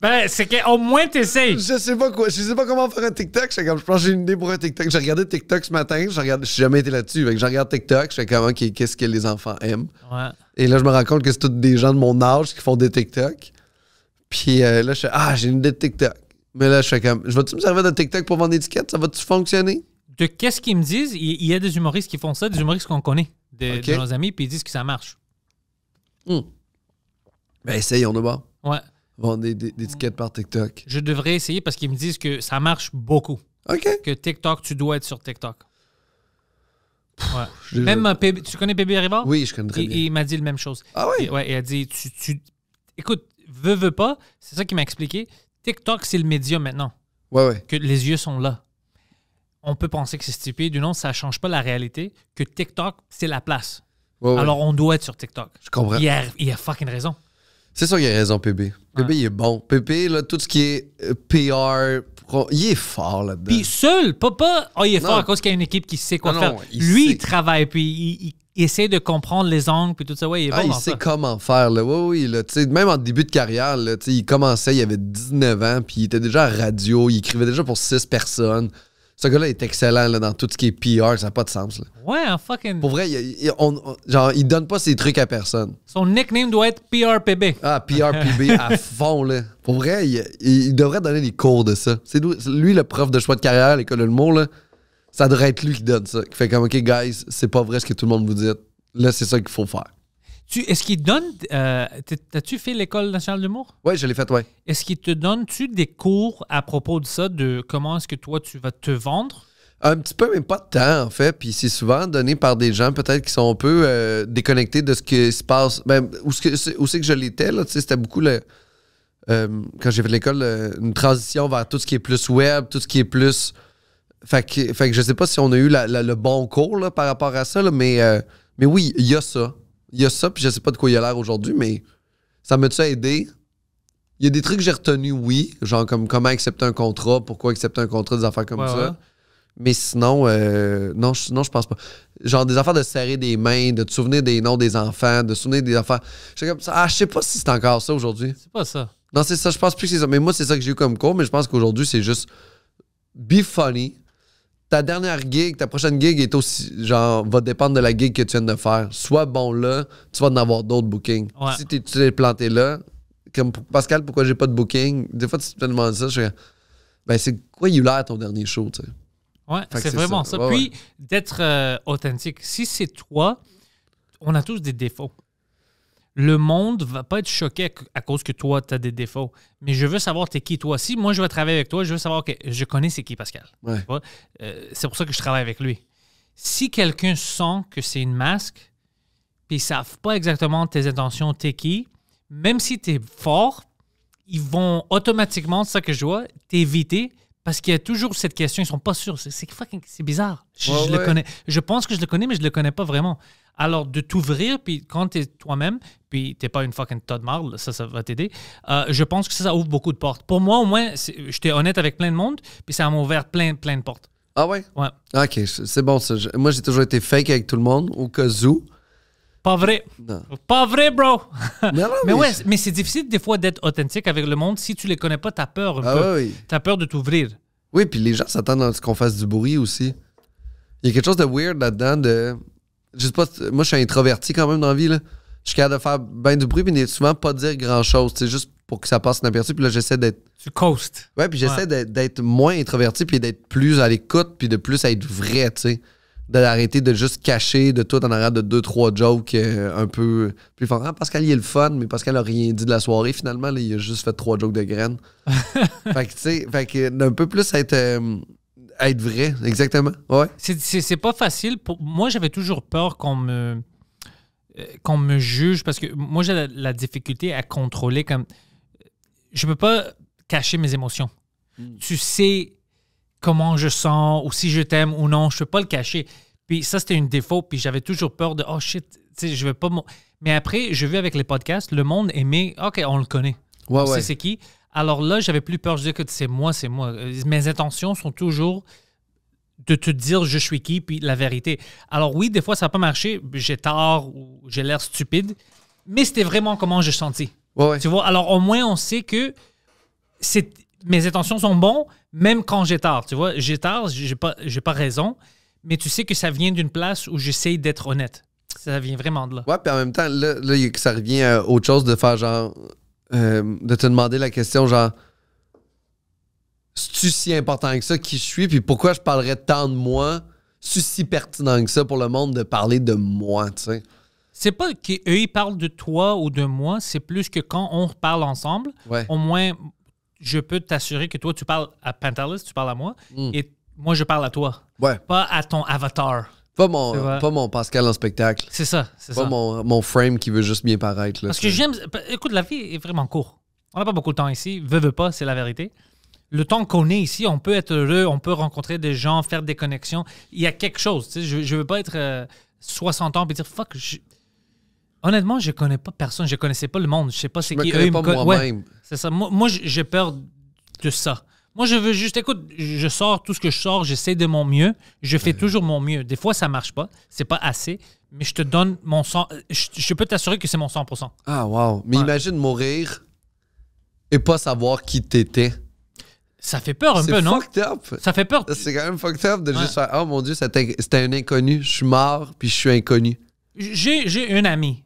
Ben, c'est qu'au moins t'essayes. Je sais pas quoi, je sais pas comment faire un TikTok. Je, comme, je pense j'ai une idée pour un TikTok. J'ai regardé TikTok ce matin, je regarde, je suis jamais été là-dessus. Fait que je regarde TikTok, je fais comment, okay, qu'est-ce que les enfants aiment. Ouais. Et là, je me rends compte que c'est tous des gens de mon âge qui font des TikTok. Puis euh, là, je fais, ah, j'ai une idée de TikTok. Mais là, je fais comme, je vais-tu me servir de TikTok pour vendre des tickets? Ça va-tu fonctionner? De qu'est-ce qu'ils me disent, il y a des humoristes qui font ça, des humoristes qu'on connaît, de, okay. de nos amis, puis ils disent que ça marche. Mmh. Ben, essaye, on a bon. Ouais. Vendre des, des, des tickets par TikTok. Je devrais essayer parce qu'ils me disent que ça marche beaucoup. OK. Que TikTok, tu dois être sur TikTok. Ouais. Je... Même, tu connais Bébé Rivard? Oui, je connais très bien. Il, il m'a dit la même chose. Ah oui? Ouais, il a dit, tu, tu... écoute, veux, veux pas, c'est ça qu'il m'a expliqué. TikTok, c'est le média maintenant. Ouais, ouais. Que les yeux sont là. On peut penser que c'est stupide ou non, ça ne change pas la réalité, que TikTok, c'est la place. Ouais, ouais. Alors, on doit être sur TikTok. Je comprends. Il a, il a fucking raison. C'est sûr qu'il a raison, Pépé. Pépé, ouais. il est bon. Pépé, là, tout ce qui est P R, pro, il est fort là-dedans. Puis seul, papa, oh, il est non. fort à cause qu'il y a une équipe qui sait quoi non, faire. Non, il Lui, sait. il travaille, puis il, il essaie de comprendre les angles, puis tout ça. Ouais, il est ah, bon il sait ça. comment faire. Là. Oui, oui, là, même en début de carrière, là, il commençait, il avait dix-neuf ans, puis il était déjà à radio, il écrivait déjà pour six personnes. Ce gars-là est excellent là, dans tout ce qui est P R, ça n'a pas de sens. Là. Ouais, un fucking... Pour vrai, il, il, on, on, genre, il donne pas ses trucs à personne. Son nickname doit être P R P B. Ah, P R P B à fond, là. Pour vrai, il, il devrait donner des cours de ça. C'est lui, le prof de choix de carrière à l'école de l'humour, là. Ça devrait être lui qui donne ça. Qui fait comme, OK, guys, c'est pas vrai ce que tout le monde vous dit. Là, c'est ça qu'il faut faire. Tu, est-ce qu'il donne... Euh, t'as-tu fait l'École nationale de l'humour? Oui, je l'ai faite, oui. Est-ce qu'il te donne-tu des cours à propos de ça, de comment est-ce que toi, tu vas te vendre? Un petit peu, mais pas de temps, en fait. Puis c'est souvent donné par des gens, peut-être, qui sont un peu euh, déconnectés de ce qui se passe. Ben, où, où c'est que je l'étais, là, tu sais, c'était beaucoup le... euh, quand j'ai fait l'école, euh, une transition vers tout ce qui est plus web, tout ce qui est plus... Fait que, fait que je sais pas si on a eu la, la, le bon cours là, par rapport à ça, là, mais, euh, mais oui, il y a ça. Il y a ça, puis je sais pas de quoi il a l'air aujourd'hui, mais ça m'a-tu aidé? Il y a des trucs que j'ai retenus, oui, genre comme comment accepter un contrat, pourquoi accepter un contrat, des affaires comme ouais, ça. Ouais. Mais sinon, euh, non, non, je pense pas. Genre des affaires de serrer des mains, de te souvenir des noms des enfants, de souvenir des affaires. Je sais, comme ça. Ah, je sais pas si c'est encore ça aujourd'hui. C'est pas ça. Non, c'est ça, je pense plus que c'est ça. Mais moi, c'est ça que j'ai eu comme cours, mais je pense qu'aujourd'hui, c'est juste be funny. Ta dernière gig, ta prochaine gig est aussi, genre, va dépendre de la gig que tu viens de faire. Sois bon là, tu vas en avoir d'autres bookings. Ouais. Si tu t'es planté là, comme Pascal, pourquoi j'ai pas de booking? Des fois, tu te demandes ça, je fais, ben, c'est quoi, il a eu l'air ton dernier show, tu sais? Ouais, c'est vraiment ça. ça. Ouais, Puis, ouais. d'être euh, authentique. Si c'est toi, on a tous des défauts. Le monde va pas être choqué à cause que toi, tu as des défauts. Mais je veux savoir t'es qui, toi. Si moi, je vais travailler avec toi, je veux savoir que je connais c'est qui, Pascal. Ouais. Euh, c'est pour ça que je travaille avec lui. Si quelqu'un sent que c'est une masque, puis ils savent pas exactement tes intentions, t'es qui, même si t'es fort, ils vont automatiquement, c'est ça que je vois, t'éviter. Parce qu'il y a toujours cette question, ils sont pas sûrs. C'est fucking, c'est bizarre. Je, ouais, je ouais. le connais. Je pense que je le connais, mais je le connais pas vraiment. Alors, de t'ouvrir, puis quand t'es toi-même, puis t'es pas une fucking tas de marde, ça, ça va t'aider. Euh, je pense que ça, ça ouvre beaucoup de portes. Pour moi, au moins, j'étais honnête avec plein de monde, puis ça m'a ouvert plein, plein de portes. Ah ouais? Ouais. OK, c'est bon ça. Moi, j'ai toujours été fake avec tout le monde, au cas où. Pas vrai. Non. Pas vrai, bro. Non, non, mais mais, ouais, mais c'est difficile des fois d'être authentique avec le monde. Si tu les connais pas, t'as peur. Ah peu. oui. T'as peur de t'ouvrir. Oui, puis les gens s'attendent à ce qu'on fasse du bruit aussi. Il y a quelque chose de weird là-dedans. De... Je sais pas, moi, je suis introverti quand même dans la vie. Là. Je suis capable de faire ben du bruit, mais souvent pas dire grand-chose. C'est juste pour que ça passe inaperçu. Puis là, j'essaie d'être... Tu coastes. Ouais, puis j'essaie ouais. d'être moins introverti, puis d'être plus à l'écoute, puis de plus être vrai, tu sais. D'arrêter de juste cacher de tout en arrière de deux, trois jokes euh, un peu plus fort. Ah, Pascal, il est le fun, mais Pascal a rien dit de la soirée finalement. Là, il a juste fait trois jokes de graines. Fait que, tu sais, fait que un peu plus être, euh, être vrai, exactement. Ouais. C'est pas facile. Pour... Moi, j'avais toujours peur qu'on me, euh, qu'on me juge parce que moi, j'ai la, la difficulté à contrôler. Comme... Je peux pas cacher mes émotions. Mm. Tu sais... comment je sens, ou si je t'aime ou non, je peux pas le cacher. Puis ça, c'était une défaut, puis j'avais toujours peur de « oh shit, tu sais, je vais pas... » Mais après, je vis avec les podcasts, le monde aimait « ok, on le connaît, ouais, on ouais. sait c'est qui. » Alors là, j'avais plus peur, je disais que c'est moi, c'est moi. Mes intentions sont toujours de te dire je suis qui, puis la vérité. Alors oui, des fois, ça n'a pas marché, j'ai tort, ou j'ai l'air stupide, mais c'était vraiment comment j'ai senti. Ouais, ouais. Tu vois, alors au moins, on sait que c'est... mes intentions sont bonnes, même quand j'ai tard. Tu vois, j'ai tard, j'ai pas, j'ai pas raison, mais tu sais que ça vient d'une place où j'essaye d'être honnête. Ça vient vraiment de là. Ouais, puis en même temps, là, là ça revient à autre chose de faire genre, euh, de te demander la question genre, c'est-tu si important que ça qui je suis, puis pourquoi je parlerais tant de moi, c'est-tu si pertinent que ça pour le monde de parler de moi, tu sais? C'est pas qu'eux, ils parlent de toi ou de moi, c'est plus que quand on parle ensemble, ouais. au moins... je peux t'assurer que toi, tu parles à Pantelis, tu parles à moi, mm. et moi, je parle à toi. Ouais. Pas à ton avatar. Pas mon, pas mon Pascal en spectacle. C'est ça, c'est ça. Pas mon, mon frame qui veut juste bien paraître. Là, Parce que j'aime... Écoute, la vie est vraiment courte. On n'a pas beaucoup de temps ici. Veux, veux pas, c'est la vérité. Le temps qu'on est ici, on peut être heureux, on peut rencontrer des gens, faire des connexions. Il y a quelque chose. Tu sais, je, je veux pas être euh, soixante ans et dire « fuck, je... » Honnêtement, je connais pas personne. Je connaissais pas le monde. Je sais pas c'est qui. Eux, pas me moi-même. Ouais, c'est ça. Moi, moi j'ai peur de ça. Moi, je veux juste... Écoute, je sors tout ce que je sors. J'essaie de mon mieux. Je fais euh... toujours mon mieux. Des fois, ça marche pas. C'est pas assez. Mais je te donne mon cent... Je, je peux t'assurer que c'est mon cent pour cent. Ah, wow. Mais ouais. imagine mourir et pas savoir qui t'étais. Ça fait peur un peu, non? C'est fucked up. Ça fait peur. C'est quand même fucked up de ouais. juste faire « oh, mon Dieu, c'était un inconnu. Je suis mort, puis je suis inconnu. » J'ai un ami.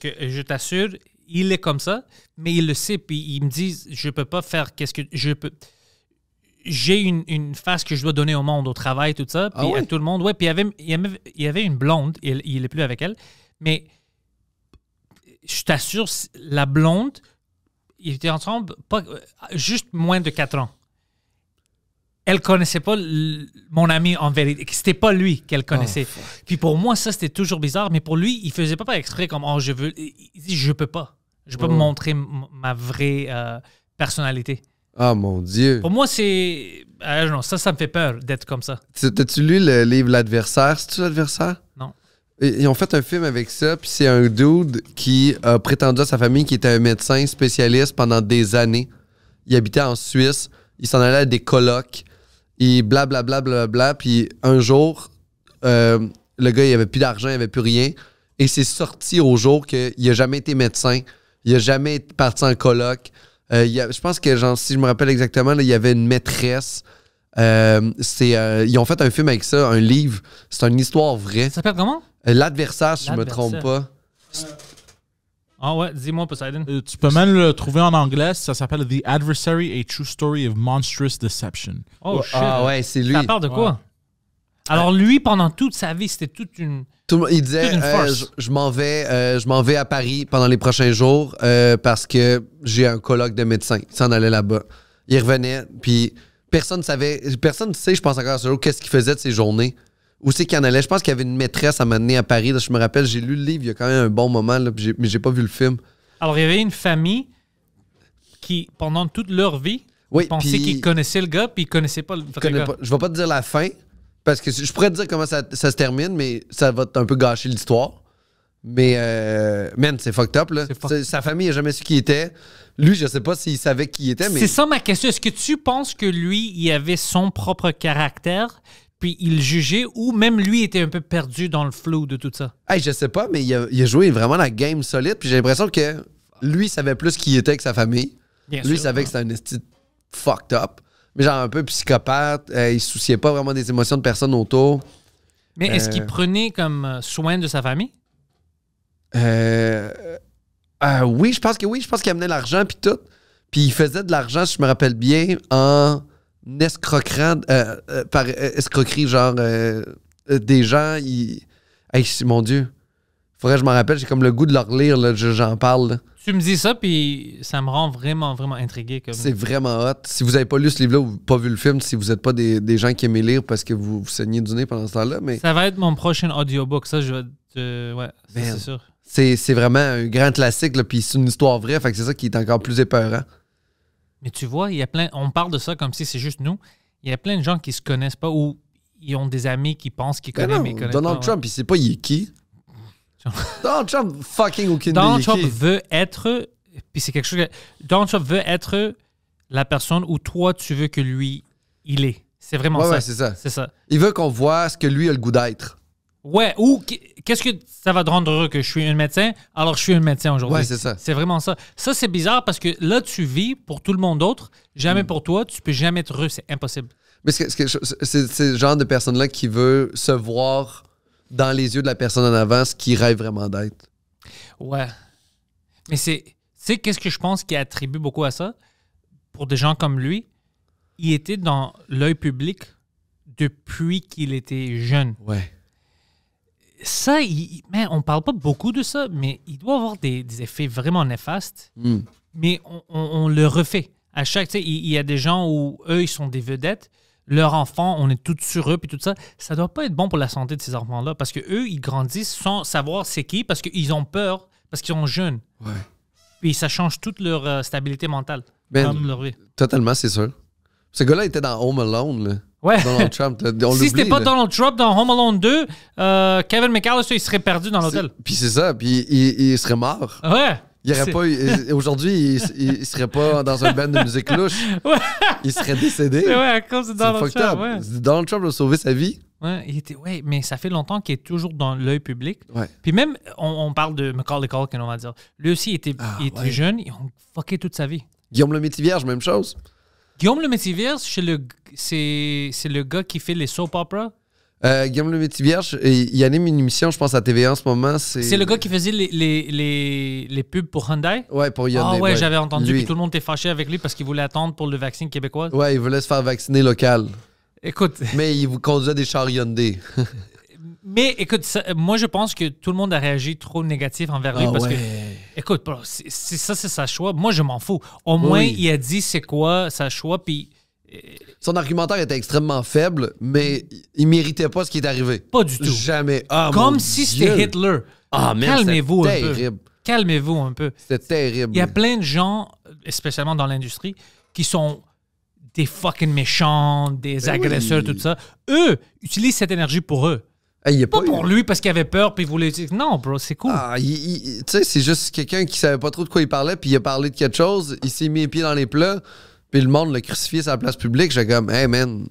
Que je t'assure, il est comme ça, mais il le sait, puis il me dit je peux pas faire qu'est-ce que je peux. J'ai une, une face que je dois donner au monde, au travail, tout ça, puis ah ouais? à tout le monde. Ouais, puis il y avait, il y avait, il y avait une blonde, il, il est plus avec elle, mais je t'assure, la blonde, ils étaient ensemble pas, juste moins de quatre ans. Elle connaissait pas le, mon ami en vérité. C'était pas lui qu'elle connaissait. Oh, puis pour moi, ça, c'était toujours bizarre. Mais pour lui, il faisait pas pas exprès comme « oh, je veux... » Il dit « je peux pas. Je peux oh. montrer ma vraie euh, personnalité. Ah, mon Dieu. Pour moi, c'est... Euh, non, ça, ça me fait peur d'être comme ça. T'as-tu lu le livre L'adversaire? C'est-tu L'adversaire? Non. Ils ont fait un film avec ça, puis c'est un dude qui a prétendu à sa famille qu'il était un médecin spécialiste pendant des années. Il habitait en Suisse, il s'en allait à des colloques, il blablabla, bla, bla, bla, puis un jour, euh, le gars, il avait plus d'argent, il avait plus rien, et c'est sorti au jour qu'il n'a jamais été médecin, il n'a jamais été parti en colloque. Euh, il a, je pense que, genre, si je me rappelle exactement, là, il y avait une maîtresse. Euh, c'est, euh, ils ont fait un film avec ça, un livre. C'est une histoire vraie. Ça s'appelle comment? Euh, L'adversaire, si je me trompe pas. Euh... Ah ouais, dis-moi, Poseidon. Euh, tu peux même le trouver en anglais. Ça s'appelle The Adversary, A True Story of Monstrous Deception. Oh, oh shit. Ah ouais, c'est lui. Ça parle de quoi? Ouais. Alors lui, pendant toute sa vie, c'était toute une... Tout, il disait, euh, je, je m'en vais, euh, je m'en vais à Paris pendant les prochains jours euh, parce que j'ai un colloque de médecins. Il s'en allait là-bas. Il revenait, puis personne ne savait, personne ne sait, je pense encore à ce jour, qu'est-ce qu'il faisait de ses journées. Où c'est qu'il en allait. Je pense qu'il y avait une maîtresse à m'amener à Paris. Là, je me rappelle, j'ai lu le livre, il y a quand même un bon moment, là, puis mais j'ai pas vu le film. Alors, il y avait une famille qui, pendant toute leur vie, oui, pensait qu'ils connaissaient le gars, puis ils connaissaient pas le vrai gars. Pas, je vais pas te dire la fin. Parce que je pourrais te dire comment ça, ça se termine, mais ça va un peu gâcher l'histoire. Mais, euh, man, c'est fucked up, là. Fuck... Sa famille n'a jamais su qui il était. Lui, je sais pas s'il savait qui il était, mais... C'est ça ma question. Est-ce que tu penses que lui, il avait son propre caractère, puis il jugeait, ou même lui était un peu perdu dans le flou de tout ça? Hey, je sais pas, mais il a, il a joué vraiment la game solide, puis j'ai l'impression que lui savait plus qui il était que sa famille. Bien lui, sûr, il savait ouais. que c'était un esti fucked up. Mais genre un peu psychopathe, euh, il se souciait pas vraiment des émotions de personnes autour. Mais euh, est-ce qu'il prenait comme soin de sa famille? Euh, euh, oui, je pense que oui. Je pense qu'il amenait l'argent puis tout. Puis il faisait de l'argent, si je me rappelle bien, en escroquant, euh, euh, par escroquerie, genre euh, euh, des gens. Il... Hey, mon Dieu, faudrait que je m'en rappelle, j'ai comme le goût de leur lire, j'en parle, là. Tu me dis ça, puis ça me rend vraiment, vraiment intrigué. C'est comme... vraiment hot. Si vous n'avez pas lu ce livre-là ou pas vu le film, si vous n'êtes pas des, des gens qui aiment lire parce que vous, vous saignez du nez pendant ce temps-là. Mais... Ça va être mon prochain audiobook, ça, je vais te... Ouais, c'est sûr. C'est vraiment un grand classique, là, puis c'est une histoire vraie, fait que c'est ça qui est encore plus épeurant. Mais tu vois, il y a plein... on parle de ça comme si c'est juste nous. Il y a plein de gens qui ne se connaissent pas ou ils ont des amis qui pensent qu'ils connaissent, mais ils connaissent Donald pas, Trump, ouais. Il ne sait pas il est qui. Donald Trump fucking aucune idée. Donald Trump veut être, puis c'est quelque chose que Donald Trump veut être la personne où toi tu veux que lui il est. C'est vraiment ouais, ça. Ouais, c'est ça. C'est ça. Il veut qu'on voit ce que lui a le goût d'être. Ouais. Ou qu'est-ce que ça va te rendre heureux que je suis un médecin? Alors je suis un médecin aujourd'hui. Ouais, c'est ça. C'est vraiment ça. Ça c'est bizarre parce que là tu vis pour tout le monde d'autre, jamais mm. pour toi. Tu peux jamais être heureux, c'est impossible. Mais c'est ce genre de personne là qui veut se voir dans les yeux de la personne en avant, ce qu'il rêve vraiment d'être. Ouais. Mais c'est... Tu sais, qu'est-ce que je pense qui attribue beaucoup à ça? Pour des gens comme lui, il était dans l'œil public depuis qu'il était jeune. Ouais. Ça, il, man, on parle pas beaucoup de ça, mais il doit avoir des, des effets vraiment néfastes. Mm. Mais on, on, on le refait. À chaque... Tu sais, il, il y a des gens où, eux, ils sont des vedettes. Leurs enfants, on est tous sur eux, puis tout ça, ça doit pas être bon pour la santé de ces enfants-là, parce qu'eux, ils grandissent sans savoir c'est qui, parce qu'ils ont peur, parce qu'ils sont jeunes. Ouais. Puis ça change toute leur euh, stabilité mentale. Ben, comme leur vie. Totalement, c'est sûr. Ce gars-là était dans Home Alone, là. Ouais. Donald Trump, on si c'était pas là. Donald Trump dans Home Alone deux, euh, Kevin McAllister, il serait perdu dans l'hôtel. Puis c'est ça, puis il, il serait mort. Ouais. Aujourd'hui, il ne serait pas dans un band de musique louche. Ouais. Il serait décédé. Ouais, à cause de Donald Trump. Ouais. Donald Trump a sauvé sa vie. Ouais, il était, ouais, mais ça fait longtemps qu'il est toujours dans l'œil public. Ouais. Puis même, on, on parle de Macaulay Culkin, on va dire. Lui aussi, il était, ah, il était ouais. jeune. Ils ont fucké toute sa vie. Guillaume Lemay-Thivierge, même chose. Guillaume Lemay-Thivierge, c'est le, le gars qui fait les soap operas. Euh, Guillaume Lemay-Thivierge, il, il anime une émission, je pense, à T V A en ce moment. C'est le gars qui faisait les, les, les, les pubs pour Hyundai? Ouais, pour Hyundai. Ah ouais, ouais. J'avais entendu que tout le monde était fâché avec lui parce qu'il voulait attendre pour le vaccin québécois. Ouais, il voulait se faire vacciner local. Écoute... Mais il vous conduisait des chars Hyundai. Mais écoute, ça, moi, je pense que tout le monde a réagi trop négatif envers lui ah parce ouais. que... Écoute, bro, c'est, c'est, ça, c'est sa choix. Moi, je m'en fous. Au moins, oui. il a dit c'est quoi sa choix, puis... Son argumentaire était extrêmement faible, mais il méritait pas ce qui est arrivé. Pas du tout. Jamais. Oh, comme si c'était Hitler. Oh, calmez-vous un peu. Calmez-vous un peu. C'était terrible. Il y a plein de gens spécialement dans l'industrie, qui sont des fucking méchants, des ben agresseurs, oui. tout ça, eux utilisent cette énergie pour eux. Hey, y a pas, pas eu... pour lui parce qu'il avait peur puis il voulait dire non, bro, c'est cool. Ah, tu sais, c'est juste quelqu'un qui savait pas trop de quoi il parlait puis il a parlé de quelque chose, il s'est mis les pieds dans les plats puis le monde l'a crucifié sur la place publique. J'ai comme, hey man,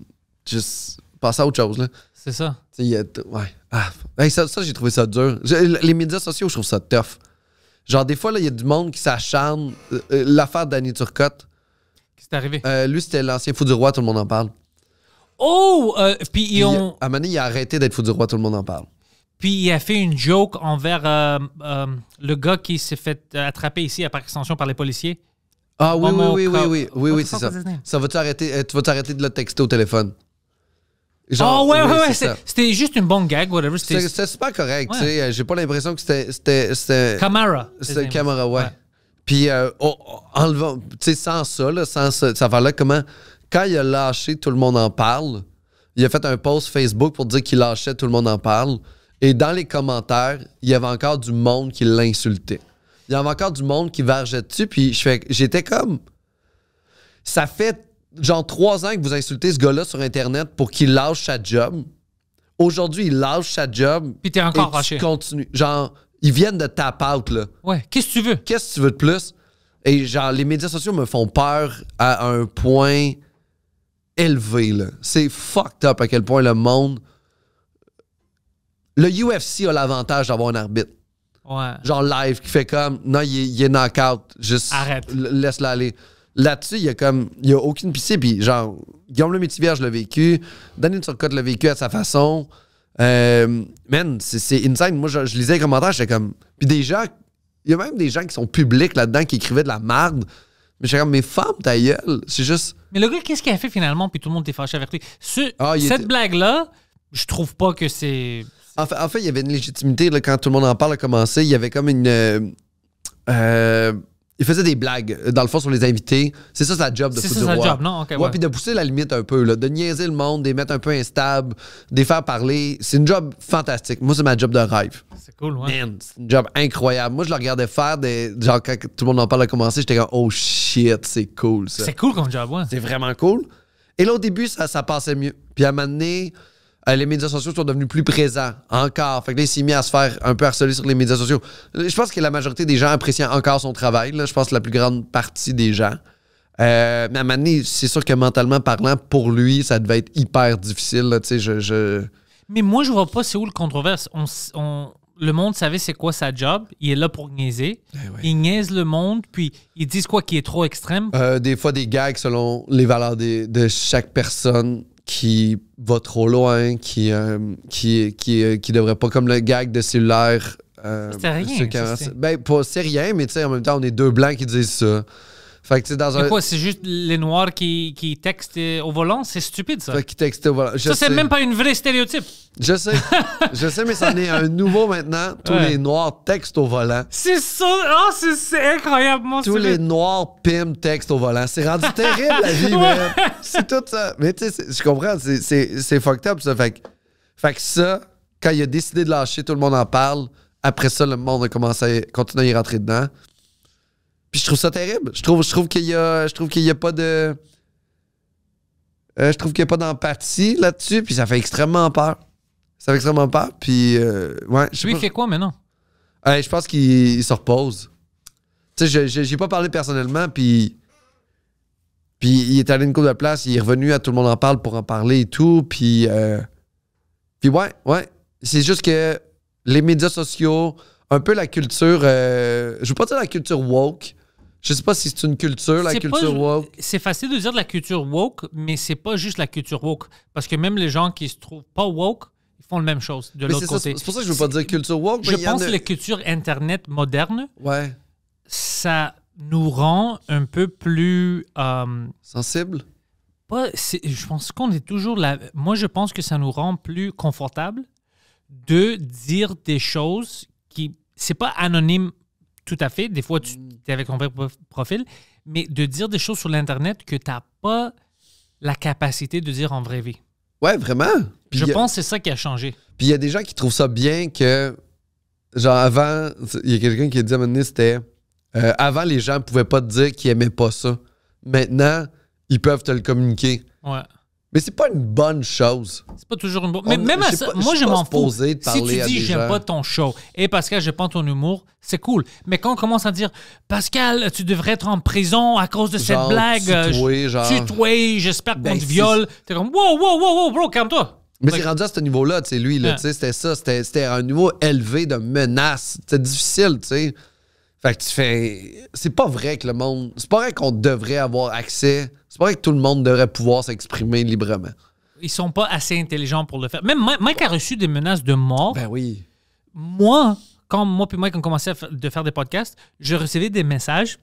juste passe à autre chose, là. C'est ça. T'sais, y a ouais. Ah. Hey, ça, ça j'ai trouvé ça dur. Les médias sociaux, je trouve ça tough. Genre, des fois, là, il y a du monde qui s'acharne. L'affaire de Daniel Turcotte. Qu'est-ce qui t'est arrivé? Euh, lui, c'était l'ancien fou du roi, tout le monde en parle. Oh! Euh, puis ils ont... À un moment donné, il a arrêté d'être fou du roi, tout le monde en parle. Puis il a fait une joke envers euh, euh, le gars qui s'est fait attraper ici, à par extension, par les policiers. Ah oui, Homo oui, oui, oui, oui, oui, oui, c'est ça. Ça va-tu arrêter, tu vas t'arrêter de le texter au téléphone? Genre, oh ouais, oui, ouais, ouais, c'était juste une bonne gag, whatever. C'était super correct, ouais. Tu sais, j'ai pas l'impression que c'était... Camara. C'était Camara, ouais. ouais. Puis, euh, oh, oh, enlevant, tu sais, sans ça, là, sans ça, ça là comment... Quand il a lâché Tout le monde en parle, il a fait un post Facebook pour dire qu'il lâchait Tout le monde en parle, et dans les commentaires, il y avait encore du monde qui l'insultait. Il y avait encore du monde qui vergeait dessus, puis j'étais comme... Ça fait... Genre, trois ans que vous insultez ce gars-là sur Internet pour qu'il lâche sa job. Aujourd'hui, il lâche sa job. Puis t'es encore fâché. Genre, ils viennent de tap out, là. Ouais, qu'est-ce que tu veux? Qu'est-ce que tu veux de plus? Et genre, les médias sociaux me font peur à un point élevé, là. C'est fucked up à quel point le monde... Le U F C a l'avantage d'avoir un arbitre. Ouais. Genre, live, qui fait comme... Non, il est, il est knock-out. Juste... Arrête. Laisse-le aller. Là-dessus, il y a comme... Il n'y a aucune pitié. Puis genre, Guillaume Lemay-Thivierge l'a vécu. Daniel Turcotte l'a vécu à sa façon. Euh, man, c'est insane. Moi, je, je lisais les commentaires, j'étais comme... Puis des gens... Il y a même des gens qui sont publics là-dedans, qui écrivaient de la merde. Mais j'étais comme, mais femme ta gueule. C'est juste... Mais le gars, qu'est-ce qu'il a fait finalement? Puis tout le monde était fâché avec lui. Ce, ah, cette était... blague-là, je trouve pas que c'est... En fait, en fait, il y avait une légitimité. Là, quand Tout le monde en parle a commencé, il y avait comme une... Euh... euh il faisait des blagues, dans le fond, sur les invités. C'est ça, sa job de foutre du roi. C'est ça, sa job, non? Okay, ouais, ouais. Puis de pousser la limite un peu, là, de niaiser le monde, de les mettre un peu instables, de les faire parler. C'est une job fantastique. Moi, c'est ma job de rêve. C'est cool, ouais. Man, c'est une job incroyable. Moi, je le regardais faire des... Genre, quand Tout le monde en parle a commencé, j'étais comme, oh shit, c'est cool, ça. C'est cool comme job, ouais. C'est vraiment cool. Et là, au début, ça, ça passait mieux. Puis à un moment donné, euh, les médias sociaux sont devenus plus présents encore. Fait que là, il s'est mis à se faire un peu harceler sur les médias sociaux. Je pense que la majorité des gens apprécient encore son travail. Là. Je pense que la plus grande partie des gens. Euh, mais à un moment donné, c'est sûr que mentalement parlant, pour lui, ça devait être hyper difficile. Là. Tu sais, je, je... Mais moi, je vois pas c'est où le controverse. On, on, le monde savait c'est quoi sa job. Il est là pour niaiser. Eh ouais. Il niaise le monde, puis ils disent quoi qui est trop extrême. Euh, des fois, des gags selon les valeurs des, de chaque personne. Qui va trop loin, qui euh, qui, qui, euh, qui devrait pas, comme le gag de cellulaire. Euh, c'est rien. Ça, ben, c'est rien, mais tu sais, en même temps, on est deux blancs qui disent ça. Fait que, dans un... quoi, c'est juste les noirs qui, qui textent au volant? C'est stupide, ça. Fait qu'ils textent au volant. Je ça, c'est même pas une vraie stéréotype. Je sais. Je sais, mais c'en est un nouveau maintenant. Tous ouais. les noirs textent au volant. C'est ça. Oh, c'est incroyablement Tous stupide. les noirs piment textent au volant. C'est rendu terrible, la vie, ouais. C'est tout ça. Mais tu sais, je comprends. C'est fucked up, ça. Fait que, fait que ça, quand il a décidé de lâcher, Tout le monde en parle. Après ça, le monde a commencé à continuer à y rentrer dedans. Puis je trouve ça terrible. Je trouve, je trouve qu'il y a, je trouve qu'il y a pas de, euh, je trouve qu'il y a pas d'empathie là-dessus. Puis ça fait extrêmement peur. Ça fait extrêmement peur. Puis euh, ouais. Je sais Lui pas, il fait quoi maintenant? Euh, je pense qu'il se repose. Tu sais, je j'ai pas parlé personnellement. Puis puis il est allé une couple de place. Il est revenu à Tout le monde en parle pour en parler et tout. Puis euh, puis ouais, ouais. C'est juste que les médias sociaux, un peu la culture. Euh, je veux pas dire la culture woke. Je sais pas si c'est une culture, la culture woke. C'est facile de dire de la culture woke, mais c'est pas juste la culture woke. Parce que même les gens qui se trouvent pas woke, ils font la même chose de l'autre côté. C'est pour ça que je veux pas dire culture woke. Je pense que la culture Internet moderne, ouais. ça nous rend un peu plus... Euh, sensible? Pas, je pense qu'on est toujours là. Moi, je pense que ça nous rend plus confortable de dire des choses qui... C'est pas anonyme. Tout à fait. Des fois, tu es avec ton vrai profil. Mais de dire des choses sur l'Internet que tu n'as pas la capacité de dire en vraie vie. Ouais, vraiment. Puis je a... pense que c'est ça qui a changé. Puis il y a des gens qui trouvent ça bien que... Genre, avant, il y a quelqu'un qui a dit à un moment donné, c'était Euh, avant, les gens ne pouvaient pas te dire qu'ils n'aimaient pas ça. Maintenant, ils peuvent te le communiquer. Ouais. Mais c'est pas une bonne chose. C'est pas toujours une bonne... Mais on, même à ça, pas, moi, je m'en fous. Si tu dis « j'aime pas ton show » et « Pascal, je prends ton humour », c'est cool. Mais quand on commence à dire « Pascal, tu devrais être en prison à cause de genre, cette blague. »« Tutoyer, genre... tutoyer, j'espère qu'on te viole. » T'es comme « Wow, wow, wow, wow, bro, calme-toi. » Mais c'est rendu à ce niveau-là, tu sais, lui, là, ouais. tu sais, c'était ça. C'était un niveau élevé de menace. C'était difficile, tu sais. Fait que tu fais... C'est pas vrai que le monde... C'est pas vrai qu'on devrait avoir accès... C'est pas vrai que tout le monde devrait pouvoir s'exprimer librement. Ils sont pas assez intelligents pour le faire. Même Mike a reçu des menaces de mort. Ben oui. Moi, quand moi et Mike ont commencé à de faire des podcasts, je recevais des messages.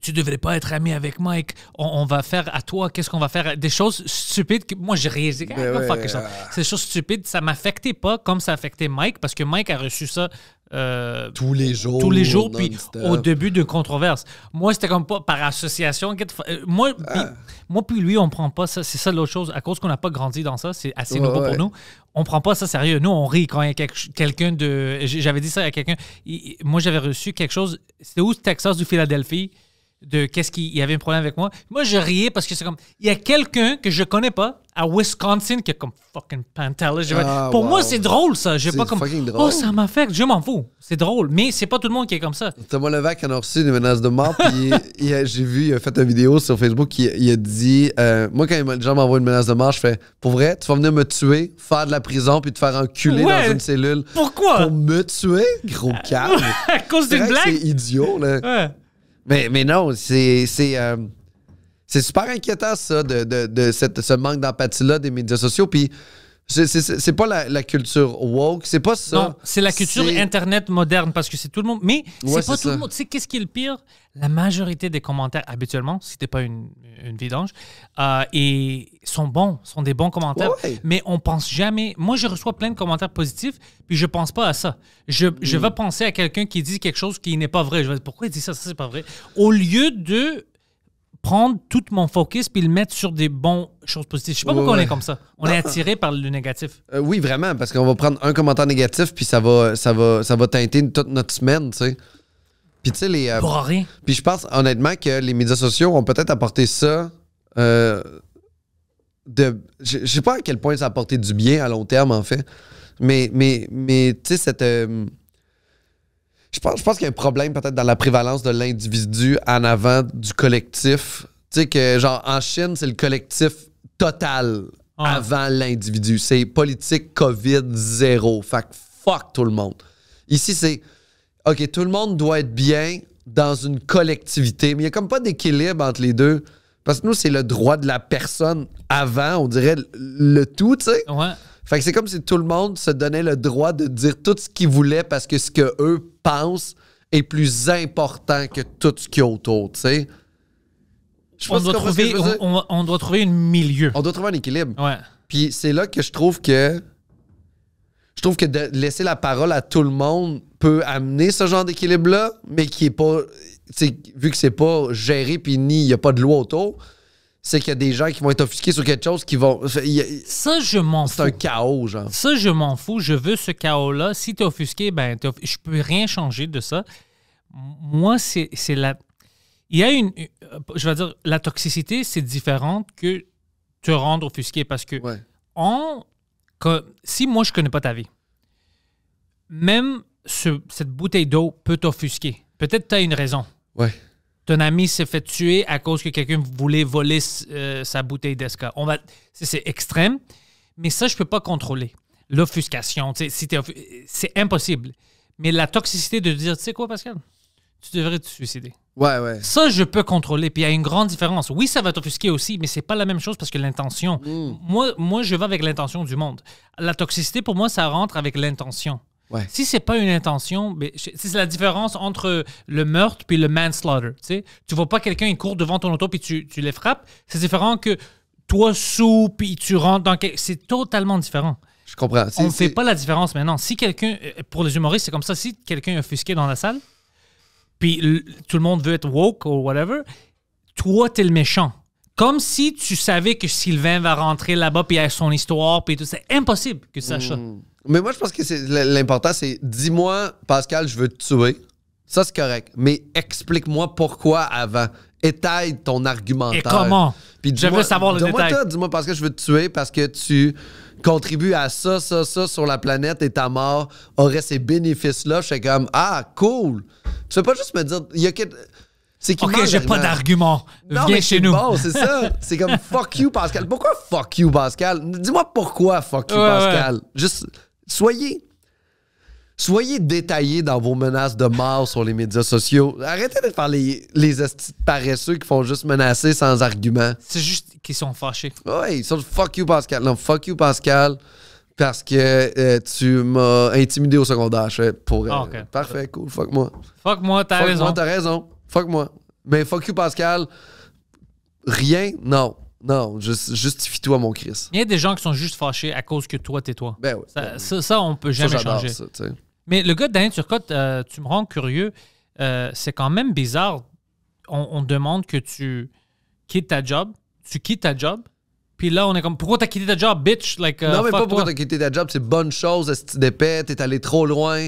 Tu devrais pas être ami avec Mike. On, on va faire à toi. Qu'est-ce qu'on va faire? Des choses stupides. Que moi, j'ai réalisé. Ah, ouais, ouais. Ces choses stupides, ça m'affectait pas comme ça affectait Mike parce que Mike a reçu ça euh, tous les jours. Tous les jours. Puis au début d'une controverse. Moi, c'était comme pas par association. Moi, ah. puis, moi puis lui, on prend pas ça. C'est ça l'autre chose. À cause qu'on n'a pas grandi dans ça, c'est assez ouais, nouveau ouais. pour nous. On prend pas ça sérieux. Nous, on rit quand il y a quelqu'un de. J'avais dit ça à quelqu'un. Moi, j'avais reçu quelque chose. C'était où? Texas ou Philadelphie? De qu'est-ce qu'il y avait un problème avec moi. Moi, je riais parce que c'est comme... Il y a quelqu'un que je connais pas à Wisconsin qui est comme fucking Pantelis. Ah, pour wow. moi, c'est drôle, ça. J'ai pas comme... Oh, ça m'affecte. Je m'en fous. C'est drôle. Mais c'est pas tout le monde qui est comme ça. Thomas Levac en a reçu des menaces de mort. Puis j'ai vu, il a fait une vidéo sur Facebook. Il, il a dit... Euh, moi, quand les gens m'envoient une menace de mort, je fais... Pour vrai, tu vas venir me tuer, faire de la prison, puis te faire enculer ouais. dans une cellule. Pourquoi? Pour me tuer? Gros calme. À cause d'une blague? C'est idiot, là. Ouais. Mais, mais non, c'est euh, super inquiétant, ça, de, de, de cette, ce manque d'empathie-là des médias sociaux. Puis, c'est pas la, la culture woke, c'est pas ça. Non, c'est la culture Internet moderne, parce que c'est tout le monde. Mais ouais, c'est pas tout ça. le monde. Tu sais, qu'est-ce qui est le pire? La majorité des commentaires, habituellement, si t'es pas une, une vidange, euh, et sont bons, sont des bons commentaires. Ouais. Mais on pense jamais... Moi, je reçois plein de commentaires positifs, puis je pense pas à ça. Je, mm. je vais penser à quelqu'un qui dit quelque chose qui n'est pas vrai. Je vais dire, pourquoi il dit ça? Ça, c'est pas vrai. Au lieu de... prendre tout mon focus puis le mettre sur des bonnes choses positives. Je sais pas ouais, pourquoi ouais. on est comme ça. On non. est attiré par le négatif. Euh, oui, vraiment, parce qu'on va prendre un commentaire négatif puis ça va, ça va, ça va teinter toute notre semaine, tu sais. Puis tu sais, les... Euh, Pour rien. Puis je pense, honnêtement, que les médias sociaux ont peut-être apporté ça... Euh, de, je, je sais pas à quel point ça a apporté du bien à long terme, en fait. Mais, mais, mais tu sais, cette... Euh, Je pense, je pense qu'il y a un problème peut-être dans la prévalence de l'individu en avant du collectif. Tu sais que, genre, en Chine, c'est le collectif total ah. avant l'individu. C'est politique COVID zéro. Fait que fuck tout le monde. Ici, c'est, OK, tout le monde doit être bien dans une collectivité, mais il n'y a comme pas d'équilibre entre les deux. Parce que nous, c'est le droit de la personne avant, on dirait, le tout, tu sais. Ouais. Fait que c'est comme si tout le monde se donnait le droit de dire tout ce qu'il voulait parce que ce qu'eux pensent est plus important que tout ce qui est autour, tu sais. On, on, on doit trouver un milieu. On doit trouver un équilibre. Ouais. Puis c'est là que je trouve que... Je trouve que de laisser la parole à tout le monde peut amener ce genre d'équilibre-là, mais qui est pas... Vu que c'est pas géré puis ni il n'y a pas de loi autour... c'est qu'il y a des gens qui vont être offusqués sur quelque chose qui vont... Ça, je m'en fous. C'est un chaos, genre. Ça, je m'en fous. Je veux ce chaos-là. Si t'es offusqué, ben, t'es off... je peux rien changer de ça. Moi, c'est la... Il y a une... Je vais dire, la toxicité, c'est différent que te rendre offusqué parce que ouais. on... si moi, je connais pas ta vie, même ce... cette bouteille d'eau peut t'offusquer. Peut-être t'as une raison. Ouais. Ton ami s'est fait tuer à cause que quelqu'un voulait voler euh, sa bouteille d'esca. On va, c'est extrême, mais ça, je ne peux pas contrôler. L'offuscation, si c'est impossible. Mais la toxicité de dire, tu sais quoi, Pascal? Tu devrais te suicider. Ouais, ouais. Ça, je peux contrôler. Puis il y a une grande différence. Oui, ça va t'offusquer aussi, mais c'est pas la même chose parce que l'intention... Mm. Moi, moi, je vais avec l'intention du monde. La toxicité, pour moi, ça rentre avec l'intention. Ouais. Si c'est pas une intention, c'est la différence entre le meurtre puis le manslaughter. Tu sais, tu vois pas quelqu'un, il court devant ton auto puis tu, tu les frappes. C'est différent que toi sous puis tu rentres dans quelque... C'est totalement différent. Je comprends. On ne fait pas la différence maintenant. Si quelqu'un, pour les humoristes, c'est comme ça. Si quelqu'un est offusqué dans la salle, puis tout le monde veut être woke ou whatever, toi, t'es le méchant. Comme si tu savais que Sylvain va rentrer là-bas puis il a son histoire puis tout. C'est impossible que ça change. Mmh. Mais moi, je pense que l'important, c'est dis-moi, Pascal, je veux te tuer. Ça, c'est correct. Mais explique-moi pourquoi avant. Étaille ton argumentaire. Et comment? Puis je veux savoir le détail. Dis-moi parce que je veux te tuer, parce que tu contribues à ça, ça, ça sur la planète et ta mort aurait ces bénéfices-là. Je suis comme, ah, cool. Tu veux pas juste me dire... Il y a quelque... OK, j'ai pas d'argument. Viens chez nous. Bon, c'est ça. C'est comme fuck you, Pascal. Pourquoi fuck you, Pascal? Dis-moi pourquoi fuck you, ouais, Pascal. Ouais. Juste, soyez. Soyez détaillés dans vos menaces de mort sur les médias sociaux. Arrêtez de faire les, les paresseux qui font juste menacer sans argument. C'est juste qu'ils sont fâchés. Oui, ils sont fuck you, Pascal. Non, fuck you, Pascal, parce que euh, tu m'as intimidé au secondaire. Je fais pour. Ah, okay. euh, parfait, cool. Fuck moi. Fuck moi, t'as raison. Fuck moi, t'as raison. Fuck moi. Mais fuck you, Pascal. Rien, non. Non, just, justifie-toi, mon Christ. Il y a des gens qui sont juste fâchés à cause que toi, t'es toi. Ben oui. Ça, ben oui. ça, ça on peut jamais ça, changer. Ça, mais le gars de Daniel Turcotte, euh, tu me rends curieux. Euh, c'est quand même bizarre. On, on demande que tu quittes ta job. Tu quittes ta job. Puis là, on est comme, pourquoi t'as quitté ta job, bitch? Like, uh, non, mais pas toi. Pourquoi t'as quitté ta job. C'est bonne chose, est-ce que tu dépêtes, t'es allé trop loin.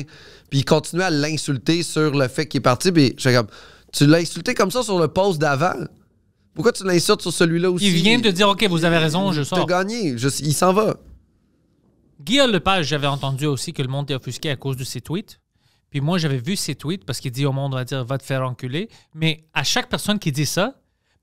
Puis il continue à l'insulter sur le fait qu'il est parti. Puis je suis comme, tu l'as insulté comme ça sur le poste d'avant. Pourquoi tu l'insultes sur celui-là aussi? Il vient de dire, OK, vous avez raison, je sors. T'as gagné, je, il s'en va. Guillaume Lepage, j'avais entendu aussi que le monde est offusqué à cause de ses tweets. Puis moi, j'avais vu ses tweets parce qu'il dit au monde, on va dire, va te faire enculer. Mais à chaque personne qui dit ça,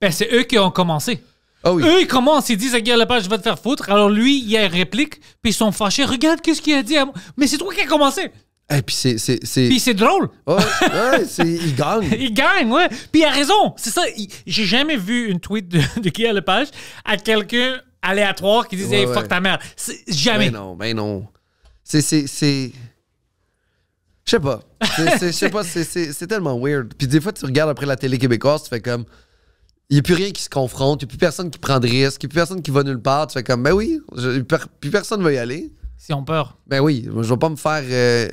ben, c'est eux qui ont commencé. Oh oui. Eux, ils commencent, ils disent à Guillaume Lepage, je vais te faire foutre. Alors lui, il a une réplique, puis ils sont fâchés. Regarde qu'est-ce qu'il a dit à moi. Mais c'est toi qui as commencé. Et puis c'est puis c'est drôle. Ouais, ouais, il gagne. Il gagne, ouais. Puis il a raison. C'est ça. J'ai jamais vu une tweet de, de Guillaume Lepage à quelqu'un aléatoire qui disait ouais, hey, ouais. fuck ta mère. Jamais. Mais non, mais non. C'est c'est c'est. Je sais pas. Je sais pas. C'est tellement weird. Puis des fois tu regardes après la télé québécoise, tu fais comme il n'y a plus rien qui se confronte, il n'y a plus personne qui prend de risques, il n'y a plus personne qui va nulle part. Tu fais comme ben oui, je, plus personne ne va y aller. Si on peur. Ben oui, je vais pas me faire. Euh,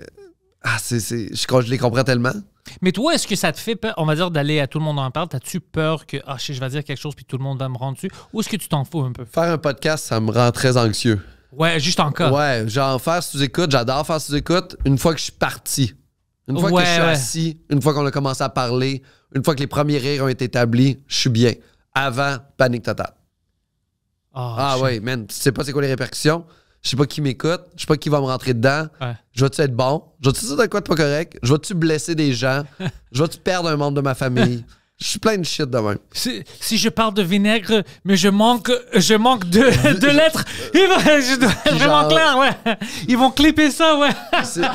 Ah, c'est, c'est, je, je les comprends tellement. Mais toi, est-ce que ça te fait peur, on va dire, d'aller à Tout le monde en parle? T'as-tu peur que ah, je vais dire quelque chose puis tout le monde va me rendre dessus? Ou est-ce que tu t'en fous un peu? Faire un podcast, ça me rend très anxieux. Ouais, juste encore. Ouais, genre faire sous-écoute, j'adore faire sous-écoute. Une fois que je suis parti, une fois ouais, que je suis ouais. assis, une fois qu'on a commencé à parler, une fois que les premiers rires ont été établis, je suis bien. Avant, panique totale. Oh, ah je... ouais, man, tu sais pas c'est quoi les répercussions? Je sais pas qui m'écoute, je sais pas qui va me rentrer dedans. Ouais. Je vais-tu être bon? Je vais-tu dire de quoi de pas correct? Je vais-tu blesser des gens? Je vais-tu perdre un membre de ma famille? Je suis plein de shit de même. Si, si je parle de vinaigre, mais je manque, je manque de, de lettres, je dois être vraiment clair, ouais. Ils vont clipper ça, ouais.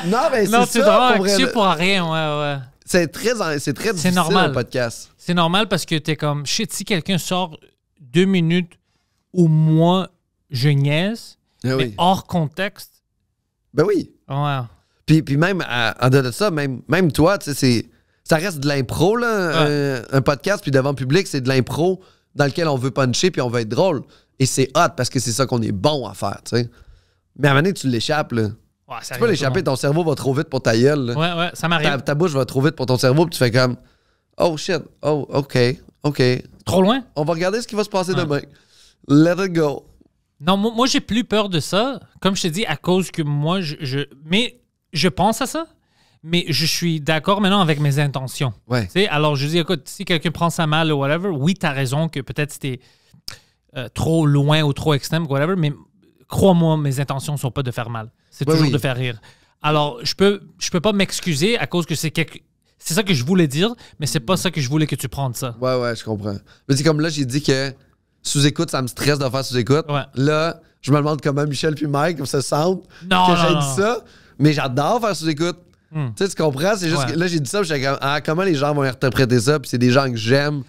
Non, mais c'est tu dois être pour rien, ouais, ouais. C'est très, c'est très difficile, normal. Un podcast. C'est normal parce que t'es comme, shit, si quelqu'un sort deux minutes où moi, je niaise, mais oui. Hors contexte. Ben oui. Ouais. Puis, puis même, en dehors de ça, même, même toi, tu sais, ça reste de l'impro, là. Ouais. Un, un podcast, puis devant le public, c'est de l'impro dans lequel on veut puncher, puis on veut être drôle. Et c'est hot, parce que c'est ça qu'on est bon à faire, tu sais. Mais à un moment donné, tu l'échappes, là. Ouais, tu peux l'échapper, ton cerveau va trop vite pour ta gueule, là. Ouais, ouais, ça m'arrive. Ta, ta bouche va trop vite pour ton cerveau, puis tu fais comme, oh shit, oh, OK, OK. Trop loin? On va regarder ce qui va se passer ouais. demain. Let it go. Non, moi, moi j'ai plus peur de ça, comme je te dis, à cause que moi, je, je mais je pense à ça, mais je suis d'accord maintenant avec mes intentions. Ouais. Tu sais, alors, je dis, écoute, si quelqu'un prend ça mal ou whatever, oui, t'as raison que peut-être c'était euh, trop loin ou trop extrême, whatever, mais crois-moi, mes intentions ne sont pas de faire mal. C'est ouais, toujours oui. de faire rire. Alors, je peux, je peux pas m'excuser à cause que c'est quelque... C'est ça que je voulais dire, mais c'est pas ça que je voulais que tu prennes ça. Ouais, ouais, je comprends. Mais c'est comme là, j'ai dit que... Sous-écoute, ça me stresse de faire sous-écoute. Ouais. Là, je me demande comment Michel puis Mike se sentent non, que j'ai dit ça. Mais j'adore faire sous-écoute. Mm. Tu sais, tu comprends? C'est juste ouais. que là, j'ai dit ça, puis j'étais comme, ah, comment les gens vont interpréter ça? Puis c'est des gens que j'aime.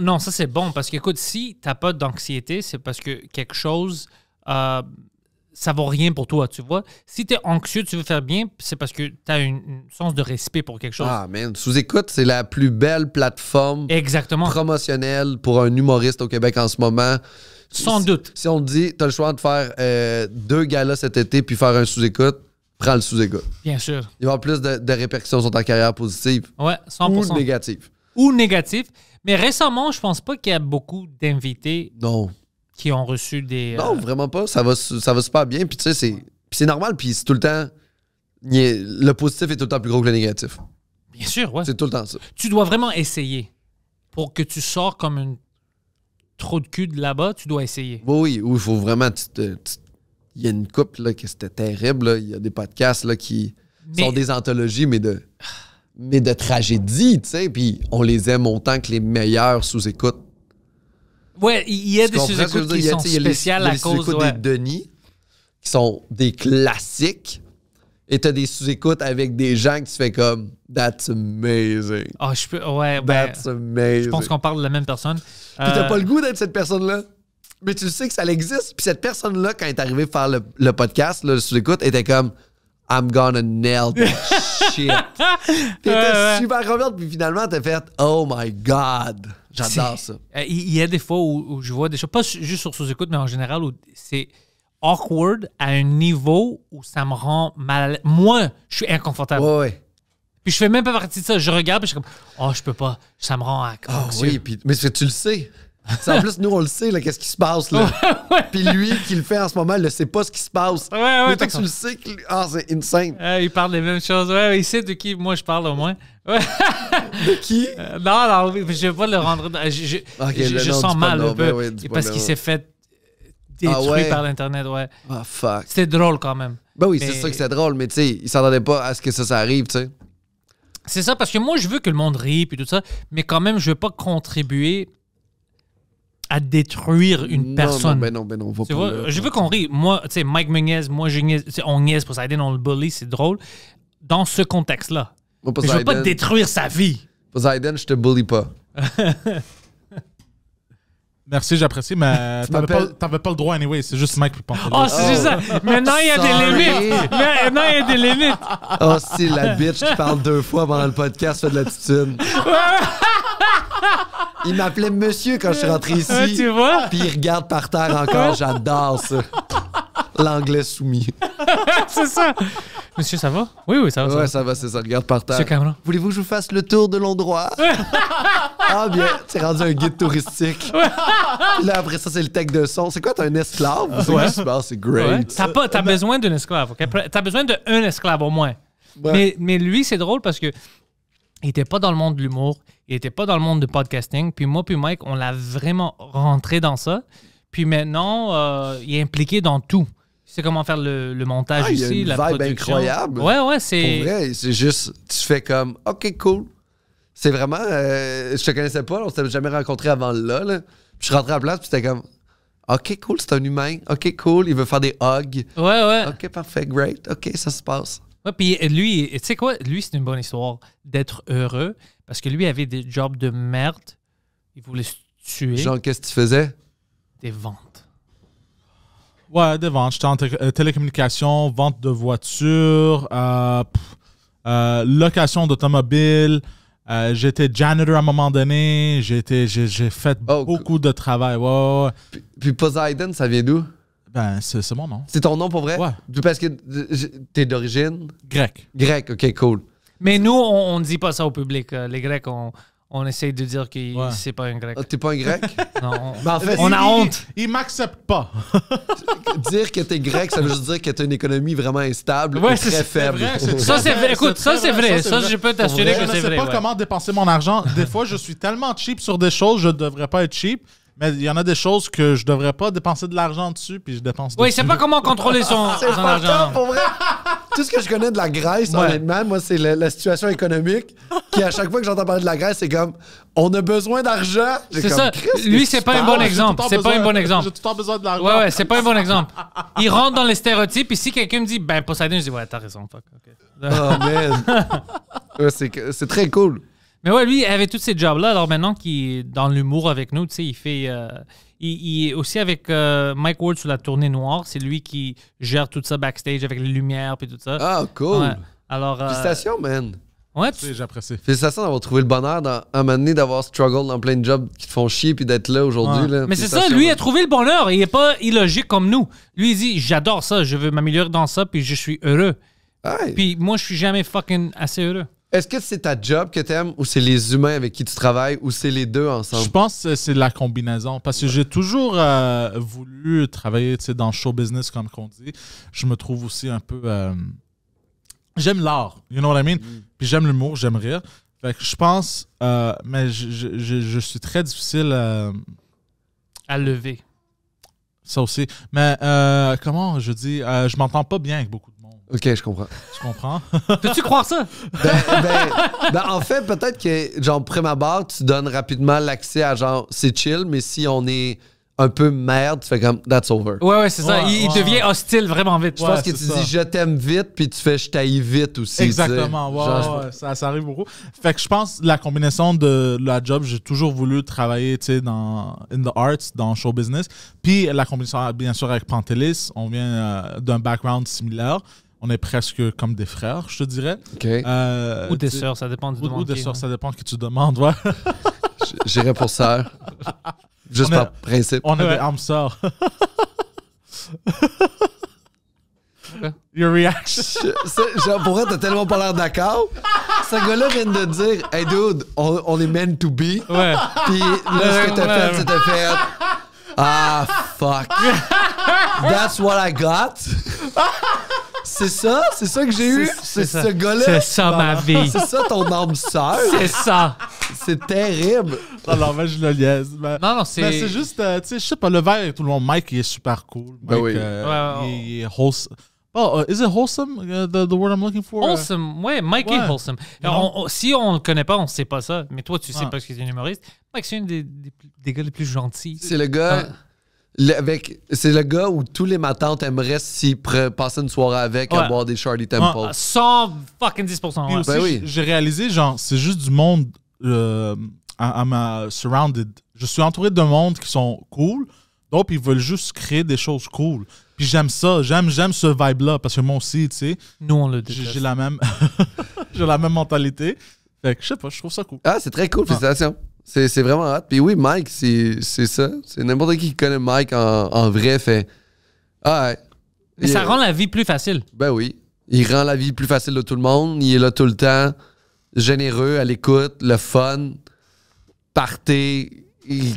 Non, ça, c'est bon. Parce que, écoute, si t'as pas d'anxiété, c'est parce que quelque chose, euh, ça vaut rien pour toi, tu vois? Si t'es anxieux, tu veux faire bien, c'est parce que t'as un sens de respect pour quelque chose. Ah, man. Sous-écoute, c'est la plus belle plateforme exactement. Promotionnelle pour un humoriste au Québec en ce moment. Sans si, doute. Si on te dit, t'as le choix de faire euh, deux galas cet été puis faire un sous-écoute, prends le sous-écoute. Bien sûr. Il va y avoir plus de, de répercussions sur ta carrière positive. Ouais, cent pour cent. Ou négative. Ou négative. Mais récemment, je pense pas qu'il y a beaucoup d'invités. Non. Qui ont reçu des... Non, euh... vraiment pas. Ça va, ça va super bien. Puis tu sais, c'est ouais. normal. Puis c'est tout le temps... Est, le positif est tout le temps plus gros que le négatif. Bien sûr, ouais. C'est tout le temps ça. Tu dois vraiment essayer. Pour que tu sors comme une trop de cul de là-bas, tu dois essayer. Oui, oui, il faut vraiment... Il y a une couple là, que c'était terrible. Il y a des podcasts là, qui mais... sont des anthologies, mais de... mais de tragédie, tu sais, puis on les aime autant que les meilleurs sous-écoutes. Ouais, il y a des sous-écoutes qui sont spéciales à cause... Il y a des sous-écoutes des Denis, qui sont des classiques, et t'as des sous-écoutes avec des gens que tu fais comme « That's amazing ». Ah, je peux... Ouais, ben... That's amazing. Je pense qu'on parle de la même personne. Euh... Puis t'as pas le goût d'être cette personne-là, mais tu sais que ça existe. Puis cette personne-là, quand elle est arrivée faire le, le podcast, là, le sous-écoute, était comme... I'm gonna nail that shit. T'étais euh, super contente, puis finalement, t'as fait oh my God. J'adore ça. Il y a des fois où, où je vois des choses, pas juste sur sous-écoute, mais en général, où c'est awkward à un niveau où ça me rend mal. Moi, je suis inconfortable. Ouais, ouais. Puis je fais même pas partie de ça. Je regarde, puis je suis comme oh, je peux pas. Ça me rend anxieux. Ah oui, puis, mais tu le sais. En plus, nous, on le sait, qu'est-ce qui se passe. Là. Ouais, ouais. Puis lui, qui le fait en ce moment, il ne sait pas ce qui se passe. Ouais, ouais, mais tant que tu le sais, que... oh, c'est insane. Euh, il parle des mêmes choses. Ouais, il sait de qui moi je parle au moins. Ouais. De qui? Euh, non, non, je ne vais pas le rendre... Je, okay, je, le je sens mal un peu. Ouais, parce qu'il s'est fait détruire ah, ouais. par l'Internet. Ouais. Ah, fuck. C'était drôle quand même. Ben oui, mais... c'est sûr que c'est drôle, mais tu sais, il ne s'attendait pas à ce que ça, ça arrive, tu sais. C'est ça, parce que moi, je veux que le monde rit puis tout ça, mais quand même, je ne veux pas contribuer... à détruire une non, personne. Non, ben non, ben non. On va pas vrai, le... Je veux qu'on rie. Moi, tu sais, Mike me niaise, moi, je niaise, on niaise Poseidon, on le bully, c'est drôle. Dans ce contexte-là. Je veux pas détruire sa vie. Poseidon, je te bully pas. Merci, j'apprécie, mais t'avais pas, pas le droit anyway, c'est juste Mike qui pense. Oh, c'est oh. juste ça. Maintenant, il y a des limites. Maintenant, il y a des limites. Oh, c'est la bitch qui parle deux fois pendant le podcast, fait de l'attitude. Il m'appelait monsieur quand je suis rentré ici. Ouais, tu vois? Puis il regarde par terre encore. J'adore ça. L'anglais soumis. C'est ça. Monsieur, ça va? Oui, oui, ça va. Ouais, ça va, ça va c'est ça. Regarde par terre. Monsieur Cameron. Voulez-vous que je vous fasse le tour de l'endroit? Ah, bien. T'es rendu un guide touristique. Là, après ça, c'est le tech de son. C'est quoi? T'as un esclave? C'est ouais. super, c'est great. Ouais. T'as pas, t'as besoin d'un esclave, OK? T'as besoin d'un esclave au moins. Ouais. Mais, mais lui, c'est drôle parce que il était pas dans le monde de l'humour. Il n'était pas dans le monde du podcasting. Puis moi, puis Mike, on l'a vraiment rentré dans ça. Puis maintenant, euh, il est impliqué dans tout. Il sait comment faire le, le montage ah, ici, la production. Il y a une vibe incroyable. Ouais, ouais, c'est... Pour vrai, c'est juste, tu fais comme, OK, cool. C'est vraiment, euh, je te connaissais pas, on s'était jamais rencontré avant là, là. Puis je rentrais à la place, puis c'était comme, OK, cool, c'est un humain. OK, cool, il veut faire des hugs. Ouais, ouais. OK, parfait, great. OK, ça se passe. Ouais, puis lui, tu sais quoi? Lui, c'est une bonne histoire d'être heureux parce que lui avait des jobs de merde. Il voulait se tuer. Genre, qu'est-ce que tu faisais? Des ventes. Ouais, des ventes. J'étais en euh, télécommunication, vente de voitures, euh, euh, location d'automobile. Euh, j'étais janitor à un moment donné. J'ai fait oh, beaucoup de travail. Ouais, ouais, ouais. Puis, puis Poseidon, ça vient d'où? Ben, c'est mon nom. C'est ton nom pour vrai? Ouais. Parce que t'es d'origine? Grec. Grec, OK, cool. Mais nous, on ne dit pas ça au public. Les Grecs, on, on essaye de dire que ouais. c'est pas un Grec. Ah, t'es pas un Grec? Non. On, ben en fait, on a il, honte. Ils m'acceptent pas. Dire que t'es Grec, ça veut juste dire que t'as une économie vraiment instable ouais, et très faible. Vrai, ça, c'est vrai. Écoute, ça, c'est vrai. vrai. Ça, je peux t'assurer que c'est vrai. Je ne sais pas ouais. comment dépenser mon argent. Des fois, je suis tellement cheap sur des choses, je ne devrais pas être cheap. Mais il y en a des choses que je devrais pas dépenser de l'argent dessus, puis je dépense dessus. Oui, c'est pas comment contrôler son, son argent. Pour vrai. Tout ce que je connais de la Grèce, ouais. honnêtement, moi, c'est la, la situation économique qui, à chaque fois que j'entends parler de la Grèce, c'est comme on a besoin d'argent. C'est ça. Lui, c'est pas un bon exemple. C'est pas un bon exemple. J'ai tout le temps besoin de l'argent. Ouais, ouais, c'est pas un bon exemple. Il rentre dans les stéréotypes, puis si quelqu'un me dit, ben, Poseidon, je dis, ouais, t'as raison, fuck. Okay. Oh, man. Ouais, c'est très cool. Mais ouais, lui, il avait tous ces jobs-là. Alors maintenant qu'il est dans l'humour avec nous, tu sais, il fait... Euh, il, il est aussi avec euh, Mike Ward sur la tournée noire. C'est lui qui gère tout ça backstage avec les lumières puis tout ça. Ah, cool! Ouais. Alors, euh... Félicitations, man! Ouais, tu sais, j'apprécie. Félicitations d'avoir trouvé le bonheur dans, à un moment donné d'avoir struggle dans plein de jobs qui te font chier puis d'être là aujourd'hui. Ouais. Mais c'est ça, lui a trouvé le bonheur. Il n'est pas illogique comme nous. Lui, il dit, j'adore ça, je veux m'améliorer dans ça puis je suis heureux. Hey. Puis moi, je suis jamais fucking assez heureux. Est-ce que c'est ta job que t'aimes ou c'est les humains avec qui tu travailles ou c'est les deux ensemble? Je pense que c'est la combinaison parce que ouais. j'ai toujours euh, voulu travailler dans le show business comme qu'on dit. Je me trouve aussi un peu euh, j'aime l'art, you know what I mean? Mm. Puis j'aime l'humour, j'aime rire. Fait que je pense, euh, mais je, je, je, je suis très difficile euh, à lever. Ça aussi. Mais euh, comment je dis, euh, je m'entends pas bien avec beaucoup de monde. OK, je comprends. Je comprends. Peux-tu croire ça? Ben, ben, ben, en fait, peut-être que, genre, prime abord, tu donnes rapidement l'accès à, genre, c'est chill, mais si on est un peu merde, tu fais comme, that's over. Ouais, ouais, c'est ouais, ça. Il, ouais. il devient hostile vraiment vite. Je ouais, pense que tu ça. dis, je t'aime vite, puis tu fais, je t'haïs vite aussi. Exactement, tu sais. ouais, genre, ouais, ouais. Ça, ça arrive beaucoup. Fait que je pense, la combinaison de la job, j'ai toujours voulu travailler, tu sais, dans in the arts, dans show business. Puis la combinaison, bien sûr, avec Pantelis, on vient euh, d'un background similaire. On est presque comme des frères, je te dirais. Okay. Euh, ou des sœurs, ça dépend du Ou, ou des sœurs, ouais. ça dépend qui tu demandes, ouais. J'irais pour sœur. Juste on par est, principe. On avait âme sœur. Your reaction. Genre, pour vrai, t'as tellement pas l'air d'accord. Ce gars-là vient de dire, hey dude, on, on est meant to be. Ouais. Puis là, ce que t'as fait, c'était fait. Ah, fuck. That's what I got. C'est ça, c'est ça que j'ai eu. C'est ce gars-là. C'est ça ma vie. C'est ça ton âme sœur. C'est ça. C'est terrible. Non, non, mais je le liaise. Mais, non, non, c'est. Mais c'est juste, euh, tu sais, je sais pas, le verre est tout le monde. Mike, il est super cool. Mike, ben oui. Euh, ouais, ouais, ouais. Il, il est wholesome. Oh, uh, is it wholesome? Uh, the, the word I'm looking for? Wholesome, ouais, Mike ouais. est wholesome. Alors, on, on, si on le connaît pas, on sait pas ça. Mais toi, tu sais ah. parce qu'il est humoriste. Mike, c'est un des, des, des gars les plus gentils. C'est le gars. Ah. C'est le gars où tous les matins t'aimerais s'y passer une soirée avec ouais. à boire des Charlie Temple. Ouais, cent fucking dix pour cent. Ouais. Ben oui. J'ai réalisé, genre, c'est juste du monde euh, à, à ma surrounded. Je suis entouré de monde qui sont cool, donc ils veulent juste créer des choses cool. Puis j'aime ça, j'aime j'aime ce vibe-là, parce que moi aussi, tu sais, nous on le déteste. J'ai la même, j'ai la même mentalité. Fait que je sais pas, je trouve ça cool. Ah, c'est très cool, félicitations. Ah. C'est vraiment hot. Puis oui, Mike, c'est ça. C'est n'importe qui qui connaît Mike en, en vrai fait... Ah ouais. Mais il, ça rend la vie plus facile. Ben oui. Il rend la vie plus facile de tout le monde. Il est là tout le temps. Généreux, à l'écoute, le fun. Party. Il,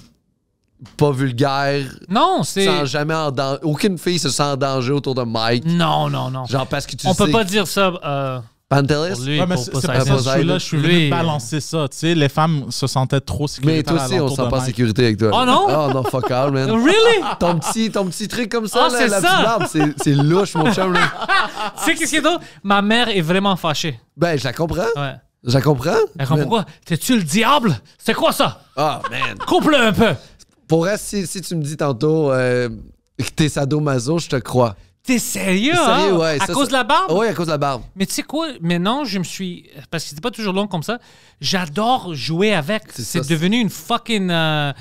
pas vulgaire. Non, c'est... Sans jamais en danger. Aucune fille se sent en danger autour de Mike. Non, non, non. Genre parce que tu On sais... On peut pas dire ça... Euh... Pantelis? Lui, ouais, mais c'est parce que je suis là, je suis venu lui. balancer ça, tu sais, les femmes se sentaient trop sécuritaires. Mais toi aussi, on sent pas en sécurité avec toi. Oh non? Oh non, fuck all, man. Really? Ton petit, ton petit truc comme ça, oh, là, la petite barbe, c'est louche, mon chum. Tu sais qu'est-ce qu'il y a d'autre? Ma mère est vraiment fâchée. Ben, je la comprends. Ouais. Je la comprends. Elle comprend quoi? T'es-tu le diable? C'est quoi ça? Ah, oh, man. Coupe-le un peu. Pour elle, si, si tu me dis tantôt euh, que t'es sadomaso, je te crois. T'es sérieux, sérieux hein? ouais, à ça, cause de la barbe? Oui, à cause de la barbe. Mais tu sais quoi? Maintenant, je me suis... Parce que c'était pas toujours long comme ça. J'adore jouer avec. C'est devenu une fucking... Euh,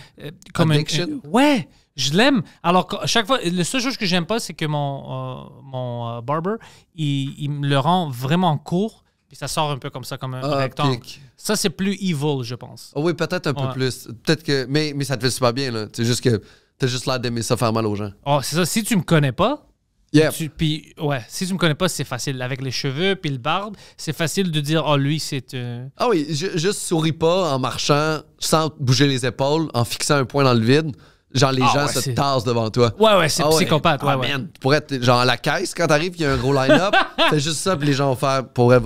comme Addiction? Une, une... Ouais, je l'aime. Alors, chaque fois... Le seul chose que j'aime pas, c'est que mon, euh, mon euh, barber, il, il me le rend vraiment court. Puis ça sort un peu comme ça, comme un ah, rectangle. Pique. Ça, c'est plus evil, je pense. Oh oui, peut-être un peu ouais. plus. Peut-être que... Mais, mais ça te fait super bien, là. C'est juste que t'as juste l'air d'aimer ça faire mal aux gens. Oh, c'est ça. Si tu me connais pas... Yeah. Tu, puis, ouais, si tu me connais pas, c'est facile. Avec les cheveux puis le barbe, c'est facile de dire, oh, lui, c'est... Euh... Ah oui, je, juste souris pas en marchant, sans bouger les épaules, en fixant un point dans le vide. Genre, les ah, gens ouais, se tassent devant toi. Ouais, ouais, c'est ah, psychopathe. Ouais. Ah, ouais. Man, tu pourrais être, genre, à la caisse, quand t'arrives, il y a un gros line-up. C'est juste ça, puis les gens vont faire, pour vrai,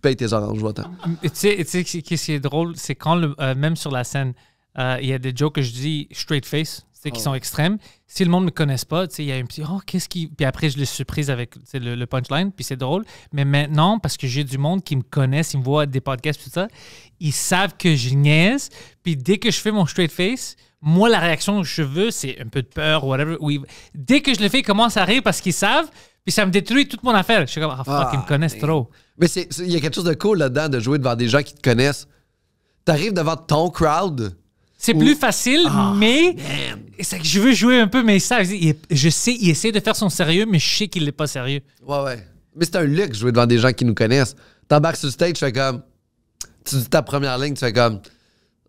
paye tes oranges, va-t'en. Tu sais, tu sais, qu'est-ce qui est drôle, c'est quand, le, euh, même sur la scène, il euh, y a des jokes que je dis straight face. Qui oh. sont extrêmes. Si le monde ne me connaisse pas, il y a un petit oh, qu'est-ce qui. Puis après, je les surprise avec le, le punchline, puis c'est drôle. Mais maintenant, parce que j'ai du monde qui me connaissent, ils me voient des podcasts, tout ça, ils savent que je niaise. Puis dès que je fais mon straight face, moi, la réaction que je veux, c'est un peu de peur, whatever. Oui. Dès que je le fais, ils commencent à rire parce qu'ils savent, puis ça me détruit toute mon affaire. Je suis comme, ah, fuck, ah, ils me connaissent mais... trop. Mais il y a quelque chose de cool là-dedans de jouer devant des gens qui te connaissent. T'arrives devant ton crowd. C'est plus facile, oh, mais c'est que je veux jouer un peu, mais ça, il, je sais, il essaie de faire son sérieux, mais je sais qu'il n'est pas sérieux. Ouais, ouais. Mais c'est un luxe jouer devant des gens qui nous connaissent. T'embarques sur le stage, tu fais comme, tu dis ta première ligne, tu fais comme,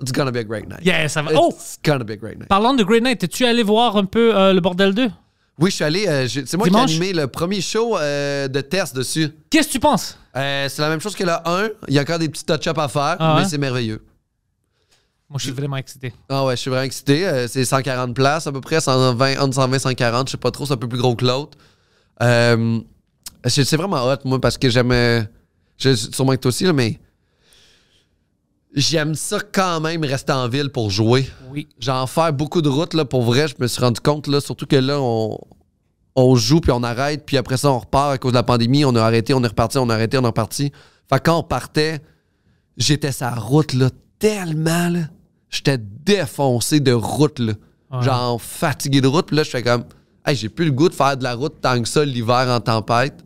it's gonna be a great night. Yeah, ça va. It's oh! gonna be a great night. Parlant de great night, es-tu allé voir un peu euh, le Bordel deux? Oui, je suis allé. Euh, c'est moi Dimanche? qui ai animé le premier show euh, de test dessus. Qu'est-ce que tu penses? Euh, c'est la même chose que le un. Il y a encore des petits touch-ups à faire, ah, mais hein? c'est merveilleux. Moi, je suis vraiment excité. Ah ouais, je suis vraiment excité. Euh, c'est cent quarante places à peu près, cent vingt, entre cent vingt et cent quarante. Je sais pas trop, c'est un peu plus gros que l'autre. Euh, C'est vraiment hot, moi, parce que j'aime... Sûrement que toi aussi, là, mais... J'aime ça quand même rester en ville pour jouer. Oui. J'en fais beaucoup de routes, là, pour vrai. Je me suis rendu compte, là, surtout que là, on, on joue, puis on arrête, puis après ça, on repart à cause de la pandémie. On a arrêté, on est reparti, on a arrêté, on est reparti. Fait que quand on partait, j'étais sur la route, là, tellement, là. J'étais défoncé de route, là. Ouais. Genre fatigué de route, puis là, je fais comme... Hey, j'ai plus le goût de faire de la route tant que ça l'hiver en tempête.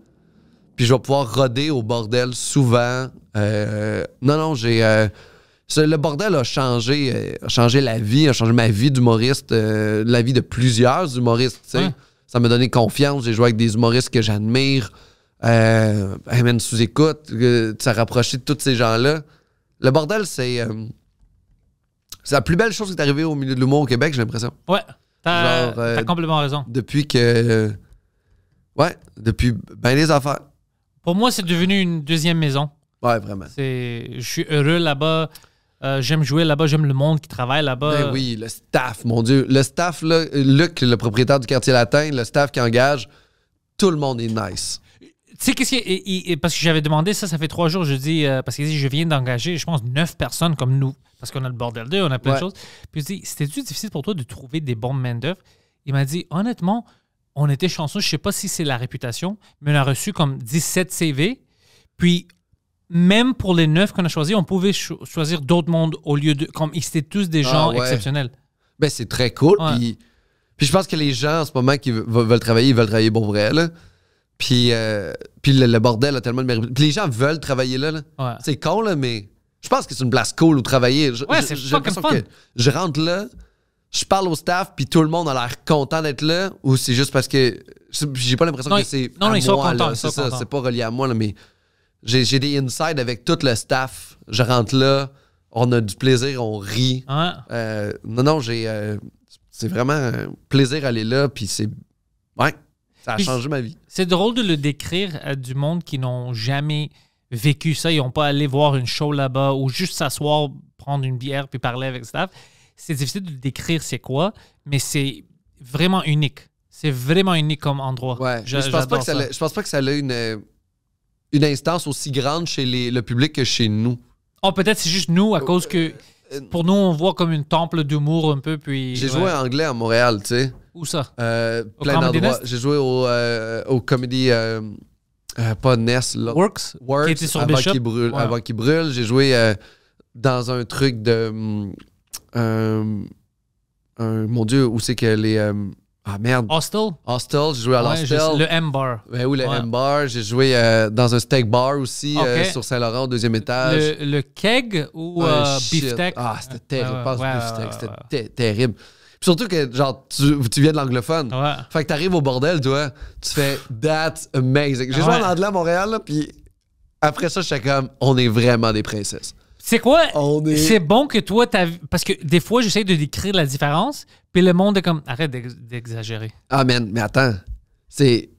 Puis je vais pouvoir roder au bordel souvent. Euh, non, non, j'ai... Euh, le bordel a changé, euh, a changé la vie, a changé ma vie d'humoriste, euh, la vie de plusieurs humoristes, tu sais. Hein? Ça m'a donné confiance. J'ai joué avec des humoristes que j'admire. Euh, hey, man, Sous-Écoute, euh, ça rapprochait de tous ces gens-là. Le bordel, c'est... Euh, c'est la plus belle chose qui est arrivée au milieu de l'humour au Québec, j'ai l'impression. Ouais. T'as euh, complètement raison. Depuis que... Euh, ouais, depuis ben des affaires. Pour moi, c'est devenu une deuxième maison. Ouais, vraiment. Je suis heureux là-bas. Euh, j'aime jouer là-bas. J'aime le monde qui travaille là-bas. Ben oui, le staff, mon Dieu. Le staff, là, Luc, le propriétaire du Quartier Latin, le staff qui engage, tout le monde est nice. Tu sais, qu'est-ce qu'il... Parce que j'avais demandé ça, ça fait trois jours, je dis... Euh, parce qu'il dit, je viens d'engager, je pense, neuf personnes comme nous. Parce qu'on a le bordel deux, on a plein ouais. de choses. Puis je dis, c'était-tu difficile pour toi de trouver des bons main-d'œuvre? Il m'a dit, honnêtement, on était chanceux. Je sais pas si c'est la réputation, mais on a reçu comme dix-sept C V. Puis même pour les neuf qu'on a choisis, on pouvait cho choisir d'autres mondes au lieu de... Comme c'était tous des gens ah ouais. exceptionnels. Ben, c'est très cool. Ouais. Puis, puis je pense que les gens, en ce moment, qui veulent travailler, ils veulent travailler pour vrai, là. Puis, euh, puis le, le bordel a tellement de mérite. Puis les gens veulent travailler là. là. Ouais. C'est con, là, mais je pense que c'est une place cool où travailler. Je, ouais, c'est fucking fun. Que je rentre là, je parle au staff, puis tout le monde a l'air content d'être là, ou c'est juste parce que... J'ai pas l'impression que c'est à non, moi, ils sont contents, là. C'est ça, c'est pas relié à moi, là, mais j'ai des insides avec tout le staff. Je rentre là, on a du plaisir, on rit. Ouais. Euh, non, non, j'ai... Euh, c'est vraiment un plaisir d'aller là, puis c'est... Ouais. Ça a changé ma vie. C'est drôle de le décrire à du monde qui n'ont jamais vécu ça. Ils n'ont pas allé voir une show là-bas ou juste s'asseoir, prendre une bière puis parler avec le staff. C'est difficile de le décrire c'est quoi, mais c'est vraiment unique. C'est vraiment unique comme endroit. Ouais. Je, je, pense pas que ça. Ça, je pense pas que ça a une, une instance aussi grande chez les, le public que chez nous. Oh, peut-être c'est juste nous à oh, cause que... Pour nous, on voit comme une temple d'humour un peu, puis... J'ai ouais. joué en anglais à Montréal, tu sais. Où ça? Euh, plein d'endroits. J'ai joué au, euh, au Comedy... Euh, euh, pas Ness, là. Works. Works, qui était sur avant qu'il brûle. Ouais. Avant qu'il brûle, j'ai joué euh, dans un truc de... Euh, euh, mon Dieu, où c'est que les... Euh, ah, merde. Hostel? Hostel, j'ai joué à ouais, l'Hostel. Le M-Bar. Ben oui, le ouais. M-Bar. J'ai joué euh, dans un steak bar aussi, okay. euh, sur Saint-Laurent, au deuxième étage. Le, le keg ou euh, euh, beefsteak? Ah, c'était terrible. Euh, ouais, ouais, ouais, c'était ouais, ouais. terrible. Puis surtout que, genre, tu, tu viens de l'anglophone. Ouais. Fait que t'arrives au bordel, toi, tu fais « That's amazing ». J'ai ouais. joué en anglais à Montréal, là, puis après ça, j'étais comme « On est vraiment des princesses ». C'est quoi? Est... C'est bon que toi, t'as... Parce que des fois, j'essaie de décrire la différence, puis le monde est comme, arrête d'exagérer. Ah, man, mais attends. C'est...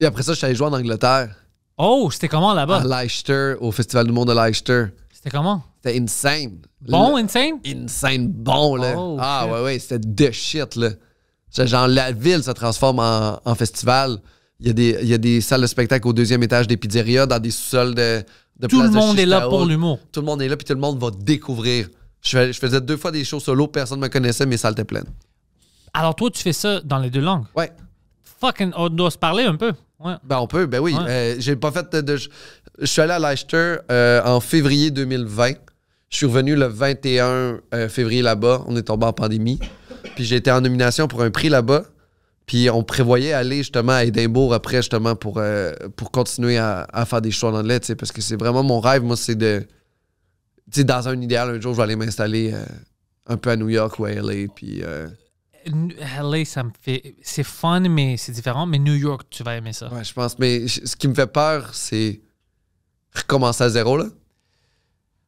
Et après ça, je suis allé jouer en Angleterre. Oh, c'était comment là-bas? À Leicester, au Festival du monde de Leicester. C'était comment? C'était insane. Bon, le... insane? Insane, bon, là. Oh, ah, shit. ouais, ouais, c'était de shit, là. Genre, la ville se transforme en, en festival. Il y a des, il y a des salles de spectacle au deuxième étage des pizzerias, dans des sous-sols de... Tout le monde est là pour l'humour. Tout le monde est là, puis tout le monde va découvrir. Je, je faisais deux fois des shows solo, personne ne me connaissait, mais ça était plein. Alors toi, tu fais ça dans les deux langues? Ouais. Fucking, on doit se parler un peu. Ouais. Ben on peut, ben oui. Ouais. Euh, j'ai pas fait de... Je, je suis allé à Leicester euh, en février deux mille vingt. Je suis revenu le vingt et un février là-bas. On est tombé en pandémie. Puis j'ai été en nomination pour un prix là-bas. Puis on prévoyait aller justement à Édimbourg après justement pour, euh, pour continuer à, à faire des shows en anglais, tu sais, parce que c'est vraiment mon rêve, moi, c'est de... Tu sais, dans un idéal, un jour, je vais aller m'installer euh, un peu à New York ou à L A, puis... Euh... L A, ça me fait... C'est fun, mais c'est différent, mais New York, tu vas aimer ça. Ouais, je pense, mais ce qui me fait peur, c'est recommencer à zéro, là.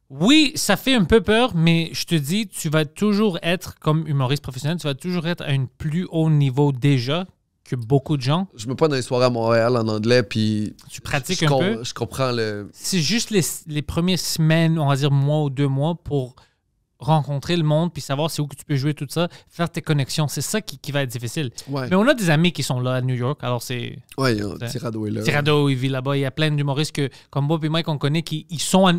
Oui, ça fait un peu peur, mais je te dis, tu vas toujours être, comme humoriste professionnel, tu vas toujours être à un plus haut niveau déjà que beaucoup de gens. Je me prends dans les soirées à Montréal en anglais, puis... Tu pratiques je, je un peu. Je comprends le... C'est juste les, les premières semaines, on va dire mois ou deux mois, pour rencontrer le monde, puis savoir c'est où que tu peux jouer, tout ça, faire tes connexions. C'est ça qui, qui va être difficile. Ouais. Mais on a des amis qui sont là à New York, alors c'est... Oui, Tirado est là. Tirado, il vit là-bas. Il y a plein d'humoristes que, comme Bob et Mike, on connaît, qui ils sont...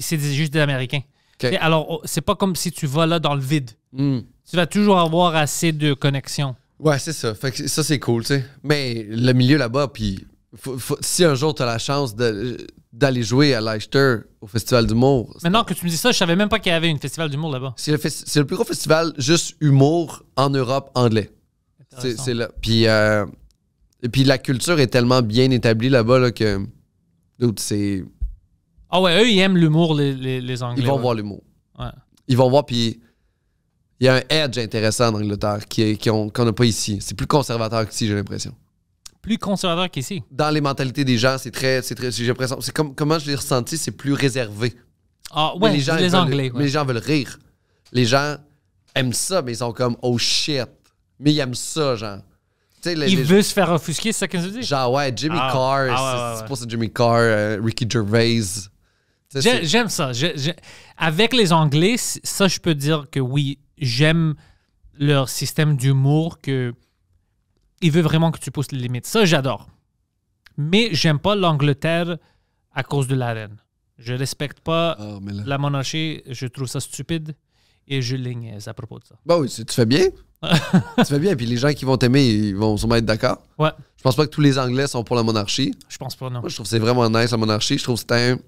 C'est juste des Américains. Okay. Alors, c'est pas comme si tu vas là dans le vide. Mm. Tu vas toujours avoir assez de connexions. Ouais, c'est ça. Fait que ça, c'est cool, tu sais. Mais le milieu là-bas, puis... Faut, faut, si un jour tu as la chance d'aller jouer à Leicester au Festival d'humour... Maintenant que tu me dis ça, je savais même pas qu'il y avait un festival d'humour là-bas. C'est le, le plus gros festival juste humour en Europe anglais. C'est là. Puis, euh, et puis la culture est tellement bien établie là-bas là, que... c'est... Ah ouais, eux, ils aiment l'humour, les, les, les Anglais. Ils vont ouais. voir l'humour. Ouais. Ils vont voir, puis... Il y a un edge intéressant en Angleterre qu'on qui qu'on n'a pas ici. C'est plus conservateur qu'ici, j'ai l'impression. Plus conservateur qu'ici. Dans les mentalités des gens, c'est très... C'est très c'est comme, comment je l'ai ressenti, c'est plus réservé. Ah ouais, mais les, gens, les Anglais. Veulent, ouais. Mais les gens veulent rire. Les gens aiment ça, mais ils sont comme « oh shit ». Mais ils aiment ça, genre. Les, ils les... veulent se faire offusquer, c'est ça que tu dis? Genre, ouais, Jimmy ah, Carr, ah, ouais, c'est ouais, ouais. pas Jimmy Carr, euh, Ricky Gervais. J'aime ça. Je, je... Avec les Anglais, ça, je peux dire que oui, j'aime leur système d'humour que... Il veut vraiment que tu pousses les limites. Ça, j'adore. Mais j'aime pas l'Angleterre à cause de la reine. Je respecte pas oh, là... la monarchie. Je trouve ça stupide. Et je l'ignore à propos de ça. Bah oui, tu fais bien. Tu fais bien. Puis les gens qui vont t'aimer, ils vont sûrement être d'accord. Ouais. Je pense pas que tous les Anglais sont pour la monarchie. Je pense pas, non. Moi, je trouve que c'est vraiment nice, la monarchie. Je trouve que c'est un...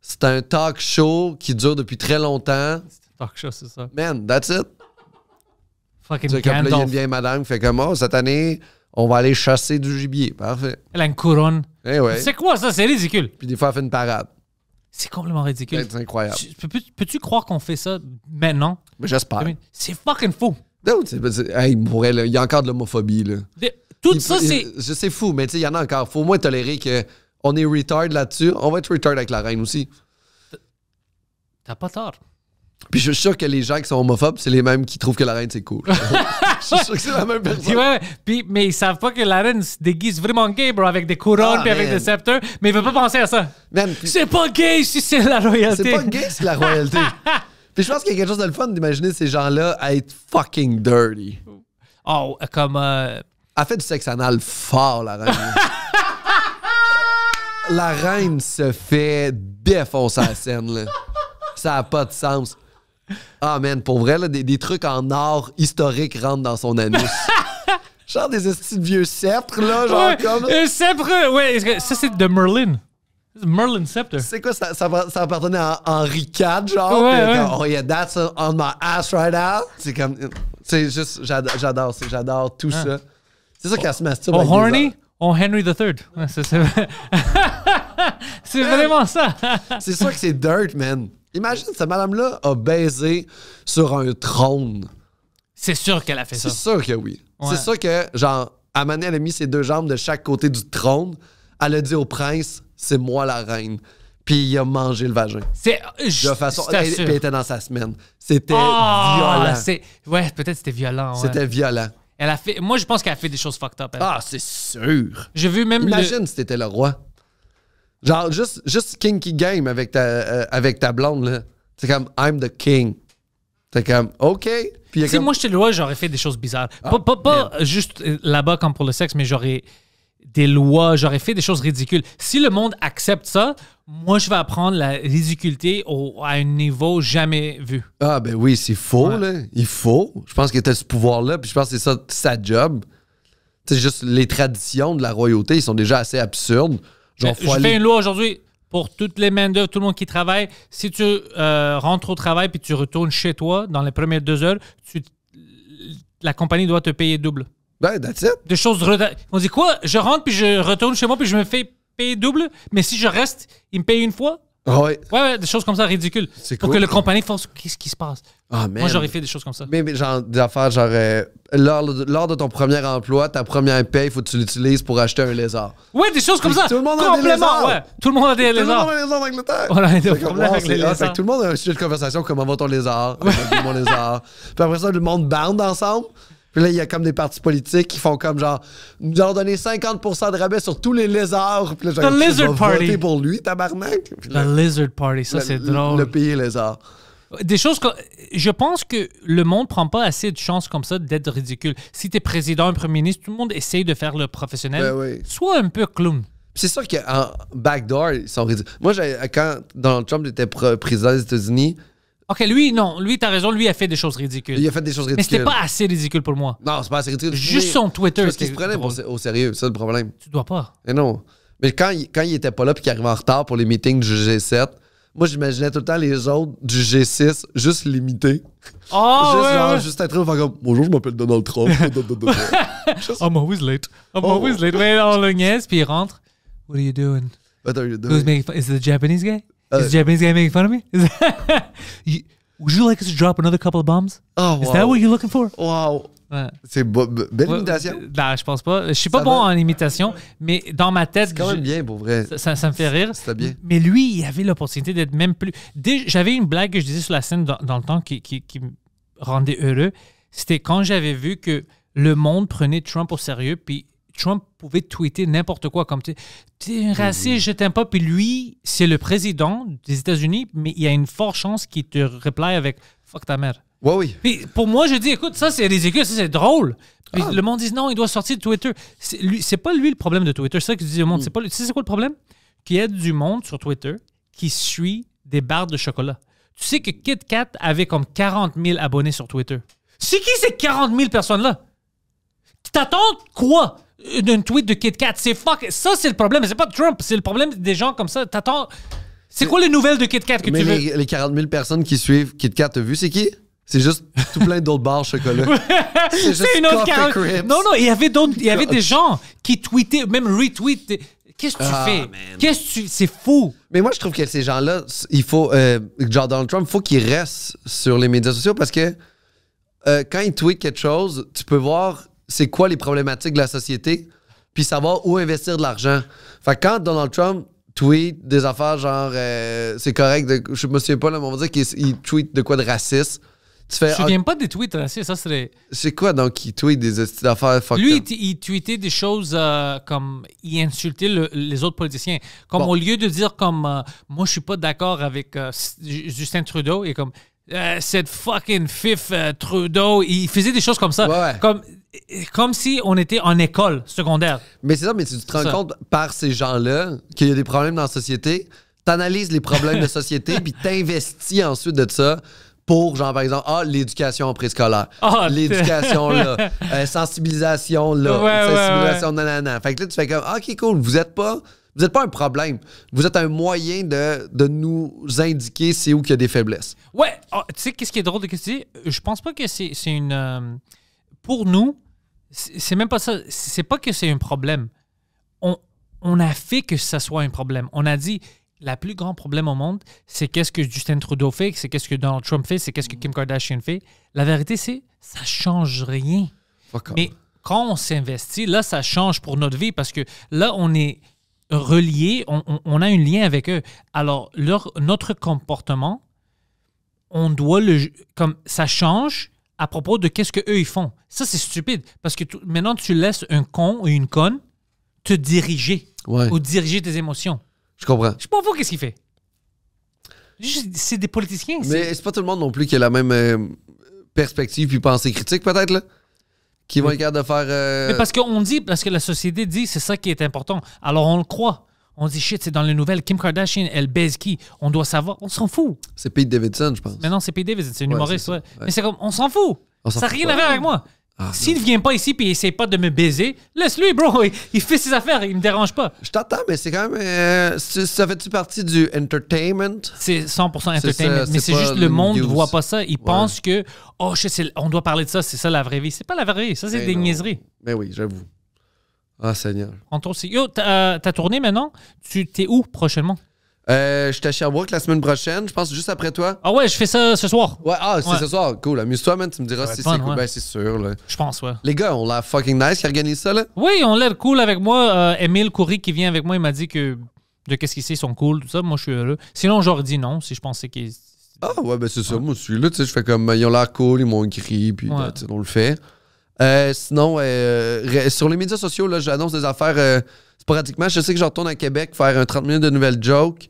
C'est un talk show qui dure depuis très longtemps. C'est un talk show, c'est ça. Man, that's it. Fucking comme là, il y a une vieille madame qui fait comme oh, cette année, on va aller chasser du gibier. Parfait. Elle a une couronne. Eh ouais. C'est quoi ça? C'est ridicule. Puis des fois, elle fait une parade. C'est complètement ridicule. C'est incroyable. Peux-tu croire qu'on fait ça maintenant? Mais j'espère. C'est fucking fou. Hey, pour elle, il y a encore de l'homophobie. Tout ça, c'est... C'est fou, mais tu sais, il y en a encore. Faut au moins tolérer qu'on est retard là-dessus. On va être retard avec la reine aussi. T'as pas tort. Puis je suis sûr que les gens qui sont homophobes, c'est les mêmes qui trouvent que la reine, c'est cool. Je suis sûr que c'est la même personne. Ouais, puis, mais ils savent pas que la reine se déguise vraiment gay, bro, avec des couronnes, ah, puis man. avec des sceptres, mais ils veulent pas penser à ça. C'est pas gay si c'est la royauté. C'est pas gay si c'est la royauté. Puis je pense qu'il y a quelque chose de le fun d'imaginer ces gens-là à être fucking dirty. Oh, comme... Euh... Elle fait du sexe anal fort, la reine. La reine se fait défoncer à la scène, là. Ça n'a pas de sens. Ah, man, pour vrai, là, des, des trucs en or historique rentrent dans son anus. Genre des petits vieux sceptres, là, genre ouais, comme... Un sceptre, ouais, ça, c'est de Merlin. Merlin sceptre. C'est quoi, ça, ça, ça appartenait à Henri quatre, genre? Ouais, pis, ouais. Quand, oh, yeah, that's on my ass right now. C'est comme... C'est juste... J'adore ça, j'adore tout ah. ça. C'est ça oh, qu'elle se masturbe. Oh, horny? Oh, Henry the third. Ouais, c'est vraiment ça. C'est sûr que c'est dirt, man. Imagine, cette madame-là a baisé sur un trône. C'est sûr qu'elle a fait ça. C'est sûr que oui. Ouais. C'est sûr que, genre, à Mané, elle a mis ses deux jambes de chaque côté du trône. Elle a dit au prince, c'est moi la reine. Puis il a mangé le vagin. C'est. De façon. Elle, elle était dans sa semaine. C'était oh, violent. Ouais, peut-être c'était violent. Ouais. C'était violent. Elle a fait... Moi, je pense qu'elle a fait des choses fucked up. Elle. Ah, c'est sûr. J'ai vu même. Imagine le... si t'étais le roi. Genre, juste, juste kinky game avec ta, euh, avec ta blonde, là. C'est comme, I'm the king. C'est comme, OK. Puis comme... Moi, j'étais le roi, j'aurais fait des choses bizarres. Ah, pas pas, pas juste là-bas comme pour le sexe, mais j'aurais des lois, j'aurais fait des choses ridicules. Si le monde accepte ça, moi, je vais apprendre la ridiculité au, à un niveau jamais vu. Ah, ben oui, c'est faux, ouais. là. Il faut. Je pense qu'il était ce pouvoir-là, puis je pense que c'est ça, sa job. C'est juste les traditions de la royauté, ils sont déjà assez absurdes. Genre, je fais une loi aujourd'hui pour toutes les mains d'œuvre, tout le monde qui travaille. Si tu euh, rentres au travail puis tu retournes chez toi dans les premières deux heures, tu, la compagnie doit te payer double. Ben, that's it. Des choses... On dit quoi? Je rentre puis je retourne chez moi puis je me fais payer double, mais si je reste, ils me payent une fois? Ah ouais. Ouais, ouais, des choses comme ça ridicules. C'est pour cool, que le compagnie fasse qu'est-ce qui se passe. Ah, moi, j'aurais fait des choses comme ça. Mais, mais genre, des affaires, genre, euh, lors, lors de ton premier emploi, ta première paye, il faut que tu l'utilises pour acheter un lézard. Ouais, des choses comme et ça. Tout le monde a des lézards. Ouais. Tout le monde a des lézards. Tout le monde a des lézards en Angleterre. On a des problèmes avec les lézards. Tout le monde a un sujet de conversation, comment va ton lézard, comment va mon lézard. Puis après ça, le monde bande ensemble. Puis là, il y a comme des partis politiques qui font comme genre, nous allons donner cinquante pour cent de rabais sur tous les lézards. Puis là, genre, tu vas voter pour lui, tabarnak. Puis là, The Lizard Party, ça c'est drôle. Le pays lézard. Des choses que je pense que le monde ne prend pas assez de chance comme ça d'être ridicule. Si tu es président, premier ministre, tout le monde essaye de faire le professionnel. Ben oui. Sois un peu clown. C'est sûr qu'en backdoor, ils sont ridicules. Moi, quand Donald Trump était président des États-Unis... OK, lui, non. Lui, t'as raison. Lui, a fait des choses ridicules. Il a fait des choses ridicules. Mais c'était pas assez ridicule pour moi. Non, c'est pas assez ridicule. Juste son Twitter. Parce qu'il se prenait au sérieux. C'est ça, le problème. Tu dois pas. Mais non. Mais quand il, quand il était pas là puis qu'il arrivait en retard pour les meetings du G sept... Moi, j'imaginais tout le temps les autres du G six juste l'imiter. Oh, juste, ouais, genre, ouais. Juste être comme « Bonjour, je m'appelle Donald Trump. » I'm always late. I'm oh. always late. Mais on le niaise, puis il rentre. « What are you doing? What are you doing? Who's making fun? Is it the Japanese guy? Uh, Is the Japanese guy making fun of me? you, would you like us to drop another couple of bombs? Oh, wow. Is that what you're looking for? » Wow. Ouais. C'est belle imitation. Non, je pense pas. Je suis pas ça bon va. En imitation, mais dans ma tête... C'est quand même je, bien, pour vrai. Ça, ça, ça me fait rire. C'était bien. Mais lui, il avait l'opportunité d'être même plus... J'avais une blague que je disais sur la scène dans, dans le temps qui, qui, qui me rendait heureux. C'était quand j'avais vu que le monde prenait Trump au sérieux, puis Trump pouvait tweeter n'importe quoi, comme « T'es raciste, je t'aime pas. » Puis lui, c'est le président des États-Unis, mais il y a une forte chance qu'il te reply avec « Fuck ta mère. » Ouais, oui. Puis pour moi, je dis, écoute, ça c'est ridicule, ça c'est drôle. Puis ah. le monde dit, non, il doit sortir de Twitter. C'est pas lui le problème de Twitter. C'est ça que je dis au monde. Mm. Pas, tu sais, c'est quoi le problème? Qu'il y a du monde sur Twitter qui suit des barres de chocolat. Tu sais que Kit Kat avait comme quarante mille abonnés sur Twitter. C'est qui ces quarante mille personnes-là? T'attends quoi d'un tweet de Kit Kat? C'est fuck. Ça c'est le problème. C'est pas Trump. C'est le problème des gens comme ça. T'attends. C'est quoi les nouvelles de Kit Kat que mais tu veux? Les, les quarante mille personnes qui suivent Kit Kat, t'as vu, c'est qui? C'est juste tout plein d'autres barres chocolat. C'est juste une autre quarante... Non, non, il y avait d'autres... Il y avait des gens qui tweetaient, même retweetaient. Qu'est-ce que tu ah, fais? Qu'est-ce que tu... C'est fou. Mais moi, je trouve que ces gens-là, il faut... Euh, genre Donald Trump, il faut qu'il reste sur les médias sociaux parce que euh, quand il tweet quelque chose, tu peux voir c'est quoi les problématiques de la société puis savoir où investir de l'argent. Fait que quand Donald Trump... tweet des affaires genre... Euh, c'est correct, de, je me souviens pas, là, mais on va dire qu'il tweet de quoi de raciste. Tu fais, je ne viens pas des tweets racistes, ça serait... C'est quoi, donc, il tweet des affaires fuck Lui, il, il tweetait des choses euh, comme... Il insultait le, les autres politiciens. Comme bon. Au lieu de dire comme... Euh, moi, je suis pas d'accord avec euh, Justin Trudeau, et comme... Euh, cette fucking fif euh, Trudeau, il faisait des choses comme ça. Ouais, ouais. Comme... Comme si on était en école secondaire. Mais c'est ça, mais tu te rends compte par ces gens-là qu'il y a des problèmes dans la société, t'analyses les problèmes de société, puis t'investis ensuite de ça pour, genre, par exemple, ah, l'éducation en préscolaire, oh, l'éducation là, euh, sensibilisation là, ouais, sensibilisation ouais, ouais. nanana. Fait que là, tu fais comme, ah, ok, cool, vous êtes pas... Vous n'êtes pas un problème. Vous êtes un moyen de, de nous indiquer c'est où qu'il y a des faiblesses. Ouais. Oh, tu sais, qu'est-ce qui est drôle de qu'est-ce que tu dis? Je pense pas que c'est une... Euh, pour nous, c'est même pas ça. C'est pas que c'est un problème. On, on a fait que ça soit un problème. On a dit, la plus grand problème au monde, c'est qu'est-ce que Justin Trudeau fait, c'est qu'est-ce que Donald Trump fait, c'est qu'est-ce que Kim Kardashian fait. La vérité, c'est ça change rien. Mais quand on s'investit, là, ça change pour notre vie parce que là, on est... reliés, on, on, on a un lien avec eux. Alors, leur, notre comportement, on doit le... Comme ça change à propos de qu'est-ce qu'eux, ils font. Ça, c'est stupide. Parce que tu, maintenant, tu laisses un con ou une conne te diriger. Ouais. Ou diriger tes émotions. Je comprends. Je sais pas vous qu'est-ce qu'il fait. C'est des politiciens. Mais c'est pas tout le monde non plus qui a la même euh, perspective puis pensée critique, peut-être, là? Qui vont être capables de faire... Euh... Mais parce qu'on dit, parce que la société dit, c'est ça qui est important. Alors, on le croit. On dit, shit, c'est dans les nouvelles. Kim Kardashian, elle baise qui? On doit savoir. On s'en fout. C'est Pete Davidson, je pense. Mais non, c'est Pete Davidson. C'est un ouais, humoriste, ouais. ouais. Mais c'est comme, on s'en fout. On ça n'a rien à voir avec moi. Ah, s'il ne vient pas ici et il n'essaie pas de me baiser, laisse-lui, bro. Il, il fait ses affaires. Il ne me dérange pas. Je t'attends, mais c'est quand même... Euh, ça fait-tu partie du entertainment? C'est cent pour cent entertainment. Ça, mais c'est juste le monde ne voit pas ça. Ils ouais. pensent que, oh, je sais, on doit parler de ça. C'est ça la vraie vie. C'est pas la vraie vie. Ça, c'est des non. niaiseries. Mais oui, j'avoue. Ah, Seigneur. Yo, t'as euh, tourné maintenant? Tu t'es où prochainement? Euh, je suis à Sherbrooke la semaine prochaine, je pense juste après toi. Ah ouais, je fais ça ce soir. Ouais, ah, c'est ouais. ce soir, cool. Amuse-toi, man, tu me diras si c'est cool. Ouais. Ben, c'est sûr, là. Je pense, ouais. Les gars, on l'a fucking nice qui organise ça, là. Oui, on l'a cool avec moi. Euh, Émile Coury qui vient avec moi, il m'a dit que de qu'est-ce qu'il sait, ils sont cool, tout ça. Moi, je suis heureux. Sinon, j'aurais dit non, si je pensais qu'ils. Ah ouais, ben c'est ça, ouais. moi, je suis là, tu sais, je fais comme, ils ont l'air cool, ils m'ont écrit, puis ouais. on le fait. Euh, sinon, euh, sur les médias sociaux, là, j'annonce des affaires. Euh, Pratiquement, je sais que je retourne à Québec faire un trente minutes de nouvelles jokes.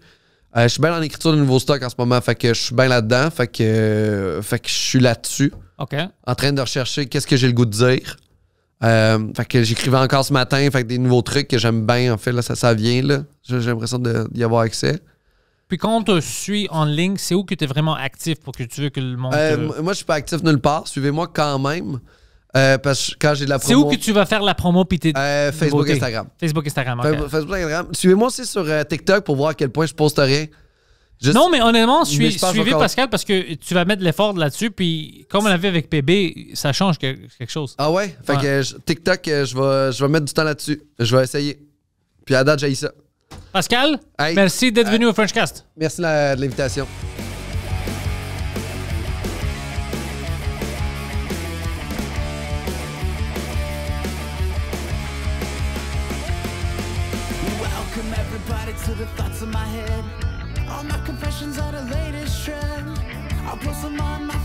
Euh, je suis bien en écriture de nouveau stock en ce moment, fait que je suis bien là-dedans, fait que, euh, fait que je suis là-dessus. OK. En train de rechercher qu'est-ce que j'ai le goût de dire. Euh, fait que j'écrivais encore ce matin, fait que des nouveaux trucs que j'aime bien, en fait, là, ça, ça vient, là. J'ai l'impression d'y avoir accès. Puis quand on te suit en ligne, c'est où que tu es vraiment actif pour que tu veux que le monde... Euh, te... Moi, je suis pas actif nulle part. Suivez-moi quand même. Euh, parce que quand j'ai de la promo... C'est où que tu vas faire la promo puis t'es... Euh, Facebook, beauté. Instagram. Facebook, Instagram, okay. Facebook, Instagram. Suivez-moi aussi sur euh, TikTok pour voir à quel point je poste rien. Juste... Non, mais honnêtement, suis, mais suivez encore... Pascal parce que tu vas mettre de l'effort là-dessus. Puis comme on l'a vu avec P B, ça change que, quelque chose. Ah ouais? Fait ouais. que euh, TikTok, euh, je vais je vais mettre du temps là-dessus. Je vais essayer. Puis à date, j'ai ça. Pascal, hey, merci d'être hey. venu au French Cast. Merci la, de l'invitation. Welcome everybody to the thoughts of my head. All my confessions are the latest trend. I'll post them on my